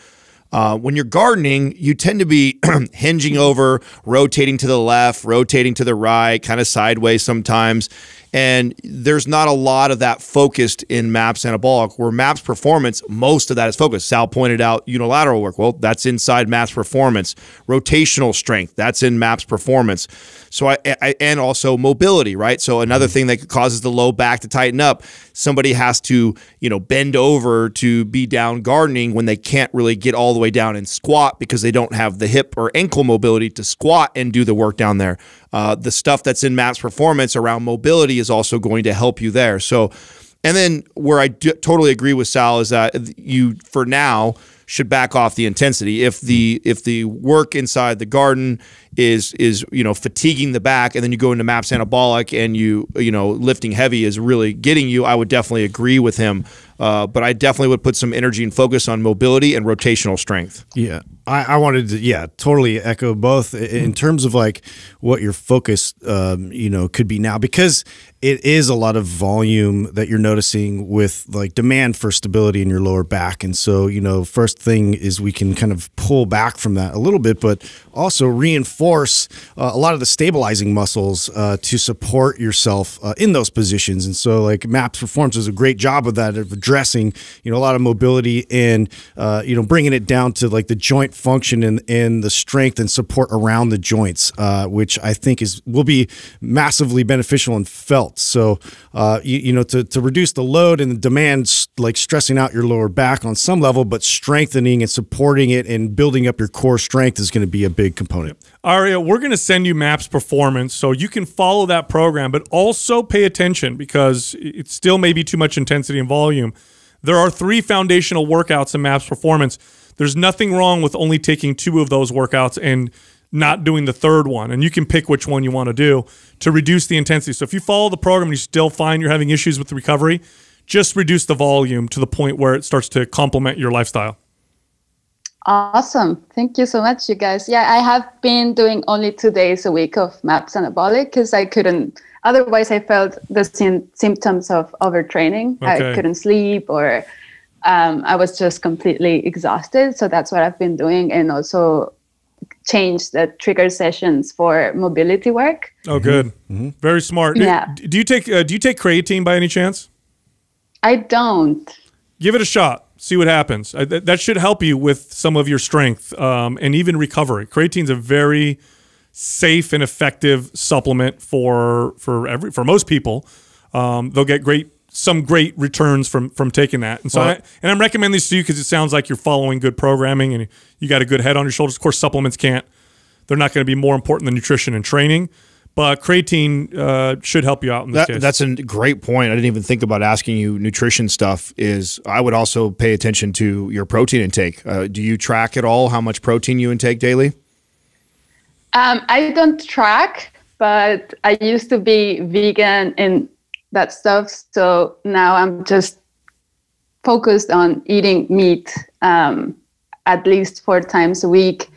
Uh, when you're gardening, you tend to be hinging over, rotating to the left, rotating to the right, kind of sideways sometimes. And there's not a lot of that focused in MAPS Anabolic, where MAPS Performance, most of that is focused. Sal pointed out unilateral work. Well, that's inside MAPS Performance. Rotational strength, that's in MAPS Performance. So I, I and also mobility, right? So another thing that causes the low back to tighten up, somebody has to, you know, bend over to be down gardening when they can't really get all the way down and squat because they don't have the hip or ankle mobility to squat and do the work down there. Uh, the stuff that's in MAPS Performance around mobility is also going to help you there. So, and then where I do totally agree with Sal is that you, for now, should back off the intensity. If the if the work inside the garden is is you know fatiguing the back, and then you go into MAPS Anabolic and you you know lifting heavy is really getting you, I would definitely agree with him. Uh, but I definitely would put some energy and focus on mobility and rotational strength. Yeah, I, I wanted to, yeah, totally echo both in terms of like what your focus, um, you know, could be now, because it is a lot of volume that you're noticing with like demand for stability in your lower back. And so, you know, first thing is we can kind of pull back from that a little bit, but also reinforce uh, a lot of the stabilizing muscles uh, to support yourself uh, in those positions. And so like MAPS Performance does a great job of that, of addressing, you know, a lot of mobility and, uh, you know, bringing it down to like the joint function and, and the strength and support around the joints, uh, which I think is, will be massively beneficial and felt. So, uh, you, you know, to, to reduce the load and the demand, like stressing out your lower back on some level, but strengthening and supporting it and building up your core strength is going to be a big component. Aria, we're going to send you MAPS Performance so you can follow that program, but also pay attention because it still may be too much intensity and volume. There are three foundational workouts in MAPS Performance. There's nothing wrong with only taking two of those workouts and not doing the third one, and you can pick which one you want to do to reduce the intensity. So if you follow the program and you still find you're having issues with the recovery, just reduce the volume to the point where it starts to complement your lifestyle. Awesome. Thank you so much, you guys. Yeah, I have been doing only two days a week of MAPS Anabolic because I couldn't, otherwise I felt the symptoms of overtraining. Okay. I couldn't sleep, or um, I was just completely exhausted. So that's what I've been doing, and also changed the trigger sessions for mobility work. Oh, good. Mm-hmm. Very smart. Yeah. Do you take, uh, do you take creatine by any chance? I don't. Give it a shot. See what happens. I, th that should help you with some of your strength um, and even recovery. Creatine's a very safe and effective supplement for for every for most people. Um, they'll get great some great returns from from taking that. And so, well, I, and I'm recommending this to you because it sounds like you're following good programming and you got a good head on your shoulders. Of course, supplements can't. They're not going to be more important than nutrition and training. But creatine uh, should help you out in this that, case. That's a great point. I didn't even think about asking you nutrition stuff. Is I would also pay attention to your protein intake. Uh, do you track at all how much protein you intake daily? Um, I don't track, but I used to be vegan and that stuff. So now I'm just focused on eating meat um, at least four times a week.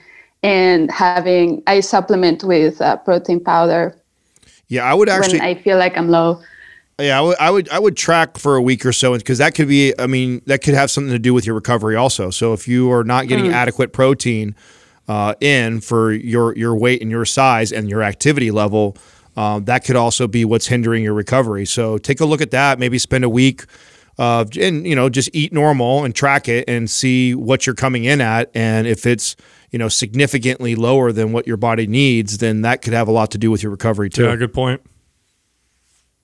And having, I supplement with uh, protein powder. Yeah, I would actually. When I feel like I'm low. Yeah, I would, I would, I would track for a week or so, because that could be, I mean, that could have something to do with your recovery also. So if you are not getting mm. adequate protein uh, in for your your weight and your size and your activity level, uh, that could also be what's hindering your recovery. So take a look at that. Maybe spend a week. Uh, and, you know, just eat normal and track it and see what you're coming in at. And if it's, you know, significantly lower than what your body needs, then that could have a lot to do with your recovery too. Yeah, good point.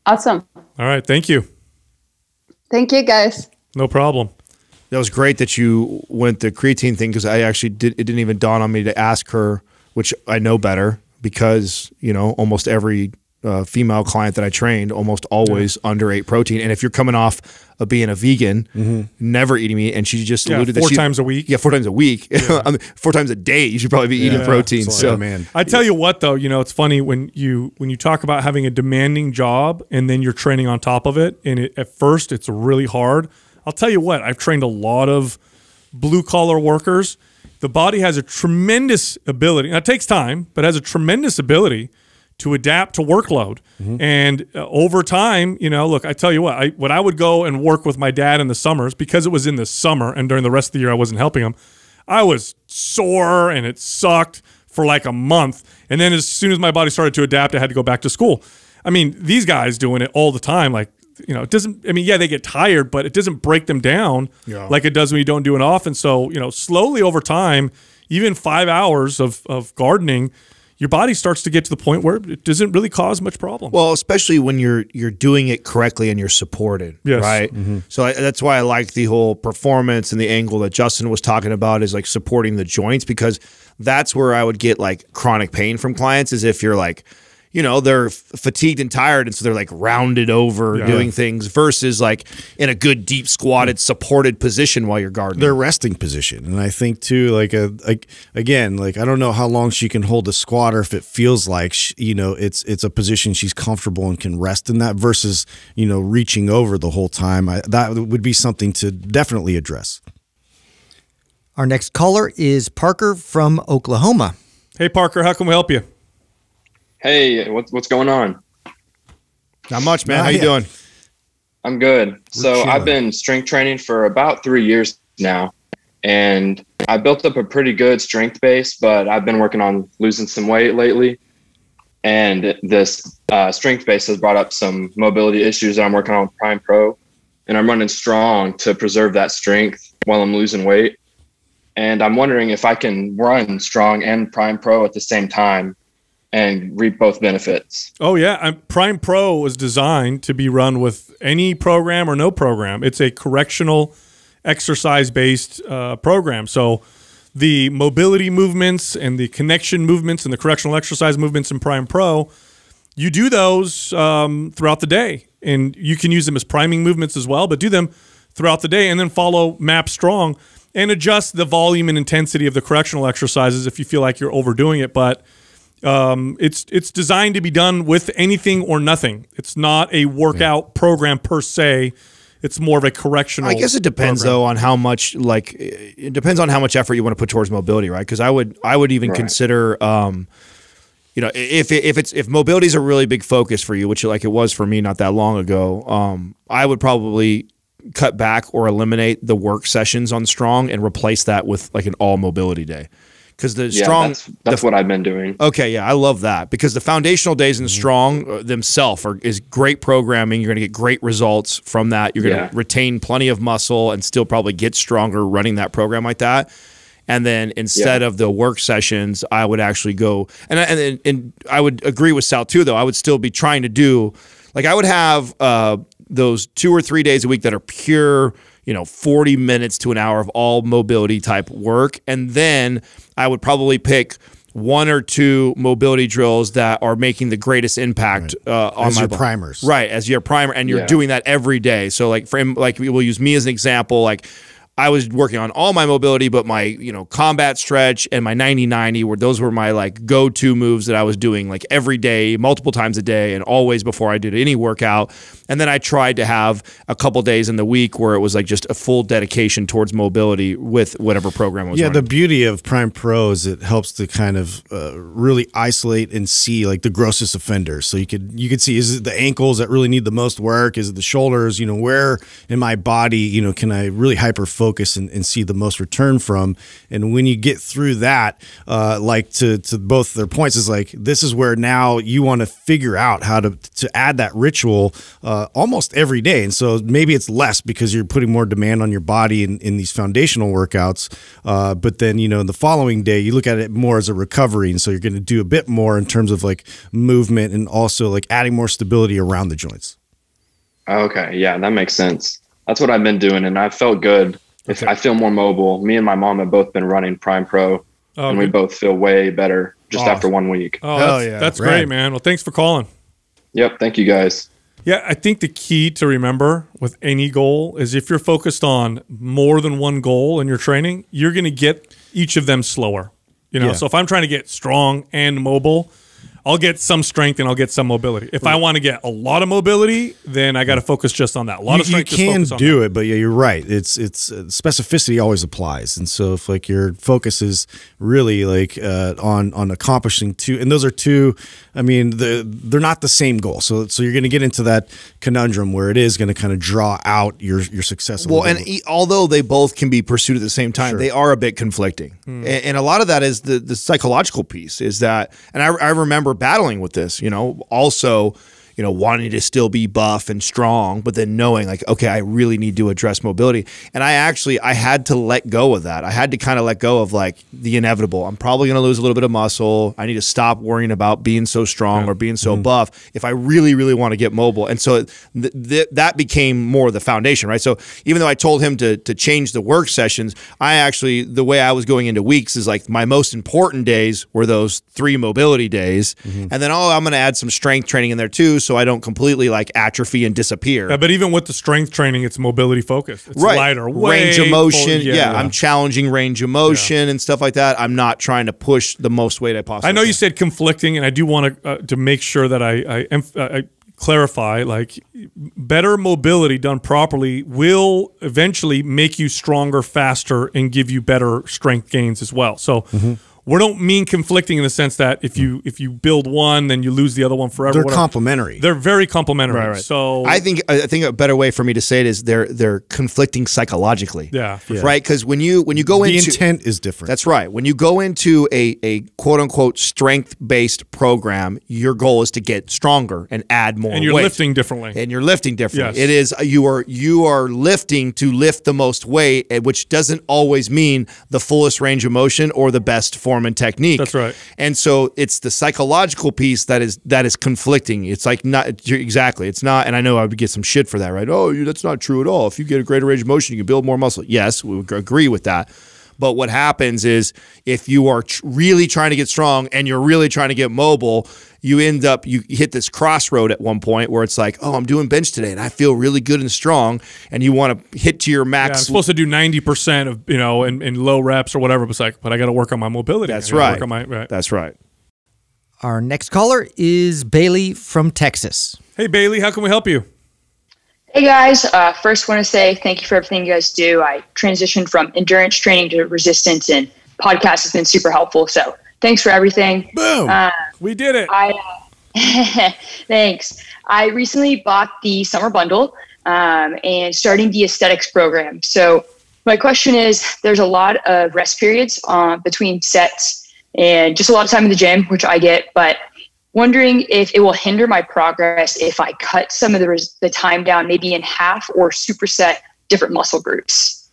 Awesome. All right. Thank you. Thank you, guys. No problem. That was great that you went the creatine thing, because I actually did. It didn't even dawn on me to ask her, which I know better because, you know, almost every uh, female client that I trained almost always yeah. underate protein. And if you're coming off of being a vegan, mm-hmm. never eating meat, and she just yeah, alluded four that she, times a week. Yeah, four times a week, yeah. I mean, four times a day. You should probably be eating yeah. protein. Like, so, yeah, man, I tell you what, though, you know, it's funny when you when you talk about having a demanding job and then you're training on top of it, and it, at first it's really hard. I'll tell you what, I've trained a lot of blue-collar workers. The body has a tremendous ability. Now, it takes time, but has a tremendous ability to adapt to workload. Mm-hmm. And uh, over time, you know, look, I tell you what, I, when I would go and work with my dad in the summers, because it was in the summer and during the rest of the year I wasn't helping him, I was sore and it sucked for like a month. And then as soon as my body started to adapt, I had to go back to school. I mean, these guys doing it all the time, like, you know, it doesn't, I mean, yeah, they get tired, but it doesn't break them down yeah. like it does when you don't do it often. So, you know, slowly over time, even five hours of, of gardening, your body starts to get to the point where it doesn't really cause much problem. Well, especially when you're you're doing it correctly and you're supported, yes. right? Mm-hmm. So I, that's why I like the whole performance and the angle that Justin was talking about, is like supporting the joints, because that's where I would get like chronic pain from clients, is if you're like, you know, they're fatigued and tired, and so they're like rounded over yeah. doing things, versus like in a good deep squatted supported position while you're guarding. Their resting position. And I think too, like, a, like again, like I don't know how long she can hold a squat, or if it feels like, she, you know, it's it's a position she's comfortable and can rest in that, versus, you know, reaching over the whole time. I, that would be something to definitely address. Our next caller is Parker from Oklahoma. Hey, Parker, how can we help you? Hey, what's what's going on? Not much, man. Not How yet. you doing? I'm good. We're so chilling. I've been strength training for about three years now, and I built up a pretty good strength base, but I've been working on losing some weight lately, and this uh, strength base has brought up some mobility issues that I'm working on with Prime Pro, and I'm running strong to preserve that strength while I'm losing weight, and I'm wondering if I can run strong and Prime Pro at the same time and reap both benefits. Oh yeah, I'm, Prime Pro was designed to be run with any program or no program. It's a correctional, exercise-based uh, program. So the mobility movements and the connection movements and the correctional exercise movements in Prime Pro, you do those um, throughout the day, and you can use them as priming movements as well. But do them throughout the day, and then follow MAPS Strong and adjust the volume and intensity of the correctional exercises if you feel like you're overdoing it. But Um, it's it's designed to be done with anything or nothing. It's not a workout yeah. program per se. It's more of a correctional. I guess it depends program. though on how much, like, it depends on how much effort you want to put towards mobility, right? Because I would I would even right. consider, um, you know, if if it's if mobility is a really big focus for you, which like it was for me not that long ago, um, I would probably cut back or eliminate the work sessions on strong and replace that with like an all mobility day. Because the yeah, strong, that's, that's the, what I've been doing. Okay, yeah, I love that, because the foundational days in strong themselves are is great programming. You're going to get great results from that. You're going to yeah. retain plenty of muscle and still probably get stronger running that program like that. And then instead yeah. of the work sessions, I would actually go, and I, and and I would agree with Sal too. Though I would still be trying to do, like I would have uh, those two or three days a week that are pure, you know, forty minutes to an hour of all mobility type work. And then I would probably pick one or two mobility drills that are making the greatest impact right. uh, on as my your primers. Right, as your primer. And you're yeah. doing that every day. So like, for, like we'll use me as an example. Like I was working on all my mobility, but my, you know, combat stretch and my ninety ninety were, those were my like go-to moves that I was doing like every day, multiple times a day, and always before I did any workout. And then I tried to have a couple days in the week where it was like just a full dedication towards mobility with whatever program I was yeah, running. The beauty of Prime Pro is it helps to kind of uh, really isolate and see like the grossest offenders. So you could you could see, is it the ankles that really need the most work? Is it the shoulders? You know, where in my body, you know, can I really hyper focus and, and see the most return from? And when you get through that, uh, like to to both their points, is like this is where now you want to figure out how to to add that ritual. Uh, Uh, almost every day. And so maybe it's less because you're putting more demand on your body in, in these foundational workouts. Uh, but then, you know, the following day, you look at it more as a recovery. And so you're going to do a bit more in terms of like movement and also like adding more stability around the joints. Okay. Yeah, that makes sense. That's what I've been doing. And I felt good It's, okay. I feel more mobile. Me and my mom have both been running Prime Pro, oh, and we good. both feel way better just awesome. after one week. Oh, that's, yeah. that's great, man. Well, thanks for calling. Yep. Thank you, guys. Yeah, I think the key to remember with any goal is if you're focused on more than one goal in your training, you're going to get each of them slower. You know, yeah. so if I'm trying to get strong and mobile, I'll get some strength and I'll get some mobility. If right. I want to get a lot of mobility, then I got to focus just on that. A lot you, of strength. You can just do that. It, but yeah, you're right. It's it's uh, specificity always applies, and so if like your focus is really like uh, on on accomplishing two, and those are two. I mean, the they're not the same goal, so so you're going to get into that conundrum where it is going to kind of draw out your your success. Well, and e although they both can be pursued at the same time, sure. they are a bit conflicting, mm. and, and a lot of that is the the psychological piece. Is that, and I I remember battling with this, you know, also, you know, wanting to still be buff and strong, but then knowing like, okay, I really need to address mobility. And I actually, I had to let go of that. I had to kind of let go of like the inevitable. I'm probably going to lose a little bit of muscle. I need to stop worrying about being so strong yeah. or being so mm-hmm. buff if I really, really want to get mobile. And so th th that became more the foundation, right? So even though I told him to, to change the work sessions, I actually, the way I was going into weeks is like my most important days were those three mobility days. Mm-hmm. And then, oh, I'm going to add some strength training in there too, so I don't completely like atrophy and disappear. Yeah, but even with the strength training, it's mobility focused. It's right. lighter. Way range of motion. Yeah, yeah, yeah, I'm challenging range of motion yeah. and stuff like that. I'm not trying to push the most weight I possibly can. I know can. You said conflicting, and I do want to uh, to make sure that I, I, I clarify, like better mobility done properly will eventually make you stronger, faster, and give you better strength gains as well. So mm-hmm. we don't mean conflicting in the sense that if you if you build one, then you lose the other one forever. They're whatever. complementary. They're very complementary. Right, right. So I think I think a better way for me to say it is they're they're conflicting psychologically. Yeah, yeah. right. Because when you when you go the into the intent is different. That's right. When you go into a a quote unquote strength based program, your goal is to get stronger and add more. And you're weight. lifting differently. And you're lifting differently. Yes. It is you are you are lifting to lift the most weight, which doesn't always mean the fullest range of motion or the best form and technique. That's right. And so it's the psychological piece that is that is conflicting. It's like not you're, exactly. It's not. And I know I would get some shit for that, right? Oh, that's not true at all. If you get a greater range of motion, you can build more muscle. Yes, we would agree with that. But what happens is if you are tr really trying to get strong and you're really trying to get mobile, you end up, you hit this crossroad at one point where it's like, oh, I'm doing bench today and I feel really good and strong, and you want to hit to your max. Yeah, I'm supposed to do ninety percent of, you know, in, in low reps or whatever, but it's like, but I got to work on my mobility. That's right. Work on my, right. That's right. Our next caller is Bailey from Texas. Hey, Bailey, how can we help you? Hey guys, uh, first want to say thank you for everything you guys do. I transitioned from endurance training to resistance, and podcast has been super helpful. So thanks for everything. Boom, uh, we did it. I, uh, thanks. I recently bought the summer bundle um, and starting the aesthetics program. So my question is, there's a lot of rest periods uh, between sets and just a lot of time in the gym, which I get, but wondering if it will hinder my progress if I cut some of the, res the time down, maybe in half or superset different muscle groups.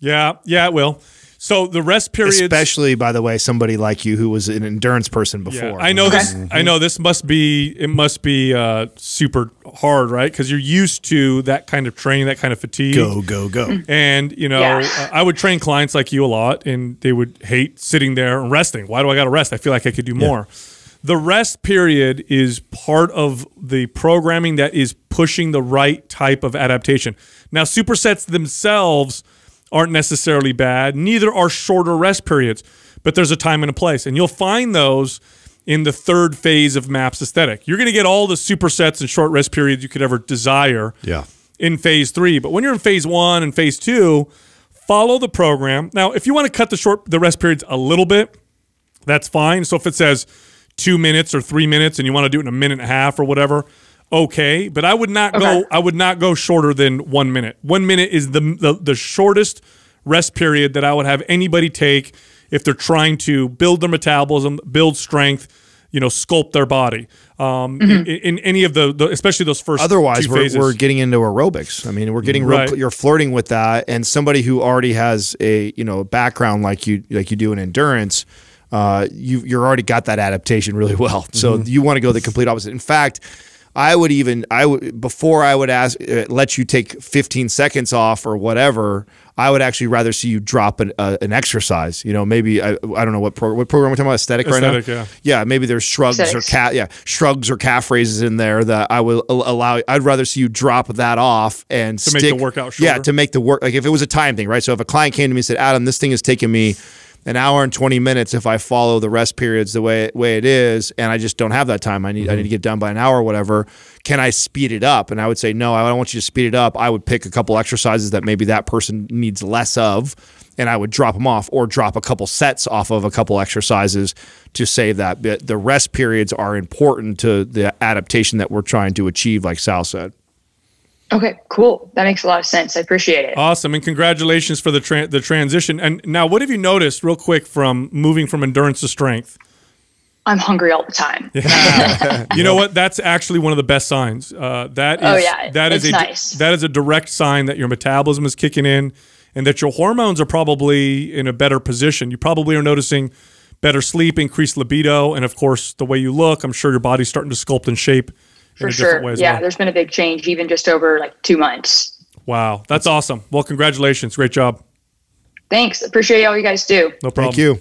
Yeah, yeah, it will. So the rest periods, especially by the way, somebody like you who was an endurance person before. Yeah, I know okay. this. I know this must be it must be uh, super hard, right? Because you're used to that kind of training, that kind of fatigue. Go, go, go! And you know, yeah. I would train clients like you a lot, and they would hate sitting there and resting. Why do I got to rest? I feel like I could do yeah. more. The rest period is part of the programming that is pushing the right type of adaptation. Now, supersets themselves aren't necessarily bad. Neither are shorter rest periods, but there's a time and a place. And you'll find those in the third phase of MAPS Aesthetic. You're going to get all the supersets and short rest periods you could ever desire yeah. in phase three. But when you're in phase one and phase two, follow the program. Now, if you want to cut the short the rest periods a little bit, that's fine. So if it says two minutes or three minutes and you want to do it in a minute and a half or whatever, okay. But I would not okay. go I would not go shorter than one minute. One minute is the, the the shortest rest period that I would have anybody take if they're trying to build their metabolism, build strength, you know, sculpt their body. Um, mm-hmm. in, in any of the, the, especially those first Otherwise, two phases. We're, we're getting into aerobics. I mean, we're getting real, right. you're flirting with that. And somebody who already has a, you know, background like you, like you do in endurance, Uh, you you're already got that adaptation really well. So mm-hmm. you want to go the complete opposite. In fact, I would even, I would before I would ask, uh, let you take fifteen seconds off or whatever, I would actually rather see you drop an, uh, an exercise. You know, maybe, I, I don't know what, pro what program we're talking about, aesthetic, aesthetic right now? Yeah. Yeah, maybe there's shrugs Aesthetics. or cat, yeah, shrugs or calf raises in there that I will allow, I'd rather see you drop that off and to stick. To make the workout shorter. Yeah, to make the work, like if it was a time thing, right? So if a client came to me and said, Adam, this thing has taken me an hour and twenty minutes if I follow the rest periods the way way it is, and I just don't have that time. I need, mm-hmm. I need to get done by an hour or whatever. Can I speed it up? And I would say, no, I don't want you to speed it up. I would pick a couple exercises that maybe that person needs less of, and I would drop them off or drop a couple sets off of a couple exercises to save that bit. The rest periods are important to the adaptation that we're trying to achieve, like Sal said. Okay, cool. That makes a lot of sense. I appreciate it. Awesome, and congratulations for the tra the transition. And now, what have you noticed, real quick, from moving from endurance to strength? I'm hungry all the time. Yeah. You know what? That's actually one of the best signs. Uh, that is, oh yeah, that is a, nice. That is a direct sign that your metabolism is kicking in, and that your hormones are probably in a better position. You probably are noticing better sleep, increased libido, and of course, the way you look. I'm sure your body's starting to sculpt and shape. For sure. Yeah, well. There's been a big change even just over like two months. Wow. That's awesome. Well, congratulations. Great job. Thanks. Appreciate all you guys do. No problem. Thank you.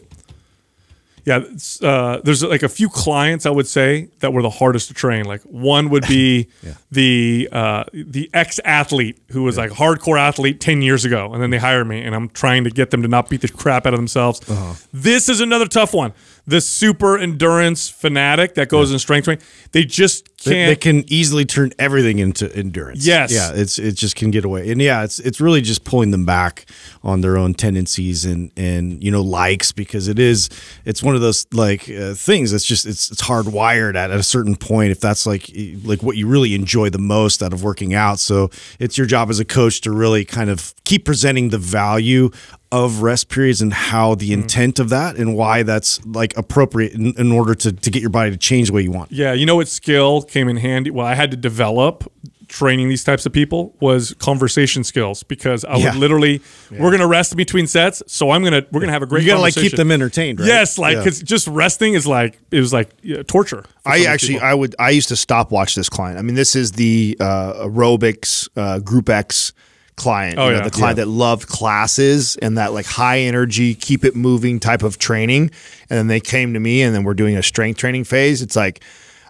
Yeah, uh, there's like a few clients I would say that were the hardest to train. Like one would be yeah. the uh, the ex-athlete who was yeah. like hardcore athlete ten years ago, and then they hired me, and I'm trying to get them to not beat the crap out of themselves. Uh-huh. This is another tough one. The super endurance fanatic that goes yeah. in strength training, they just can't. They, they can easily turn everything into endurance. Yes, yeah, it's it just can get away, and yeah, it's it's really just pulling them back on their own tendencies and and you know likes because it is it's one. Of those like uh, things that's just it's it's hardwired at, at a certain point if that's like like what you really enjoy the most out of working out. So it's your job as a coach to really kind of keep presenting the value of rest periods and how the intent of that and why that's like appropriate in, in order to, to get your body to change the way you want. Yeah, you know what skill came in handy? Well, I had to develop training these types of people was conversation skills because I yeah. would literally, yeah. we're going to rest between sets. So I'm going to, we're going to have a great You got to like keep them entertained, right? Yes. Like, yeah. cause just resting is like, it was like yeah, torture. I actually, people. I would, I used to stopwatch this client. I mean, this is the uh, aerobics uh, group X client, oh, you know, yeah. the client yeah. that loved classes and that like high energy, keep it moving type of training. And then they came to me and then we're doing a strength training phase. It's like,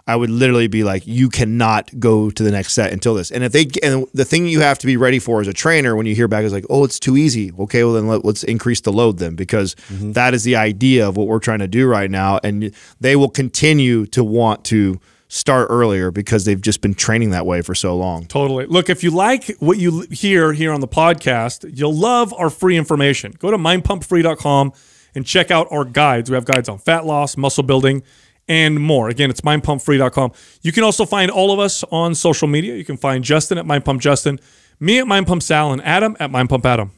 I would literally be like, you cannot go to the next set until this. And if they, and the thing you have to be ready for as a trainer when you hear back is like, oh, it's too easy. Okay, well then let, let's increase the load then because mm-hmm. that is the idea of what we're trying to do right now. And they will continue to want to start earlier because they've just been training that way for so long. Totally. Look, if you like what you hear here on the podcast, you'll love our free information. Go to mind pump free dot com and check out our guides. We have guides on fat loss, muscle building, and more. Again, it's mind pump free dot com. You can also find all of us on social media. You can find Justin at Mind Pump Justin, me at Mind Pump Sal, and Adam at Mind Pump Adam.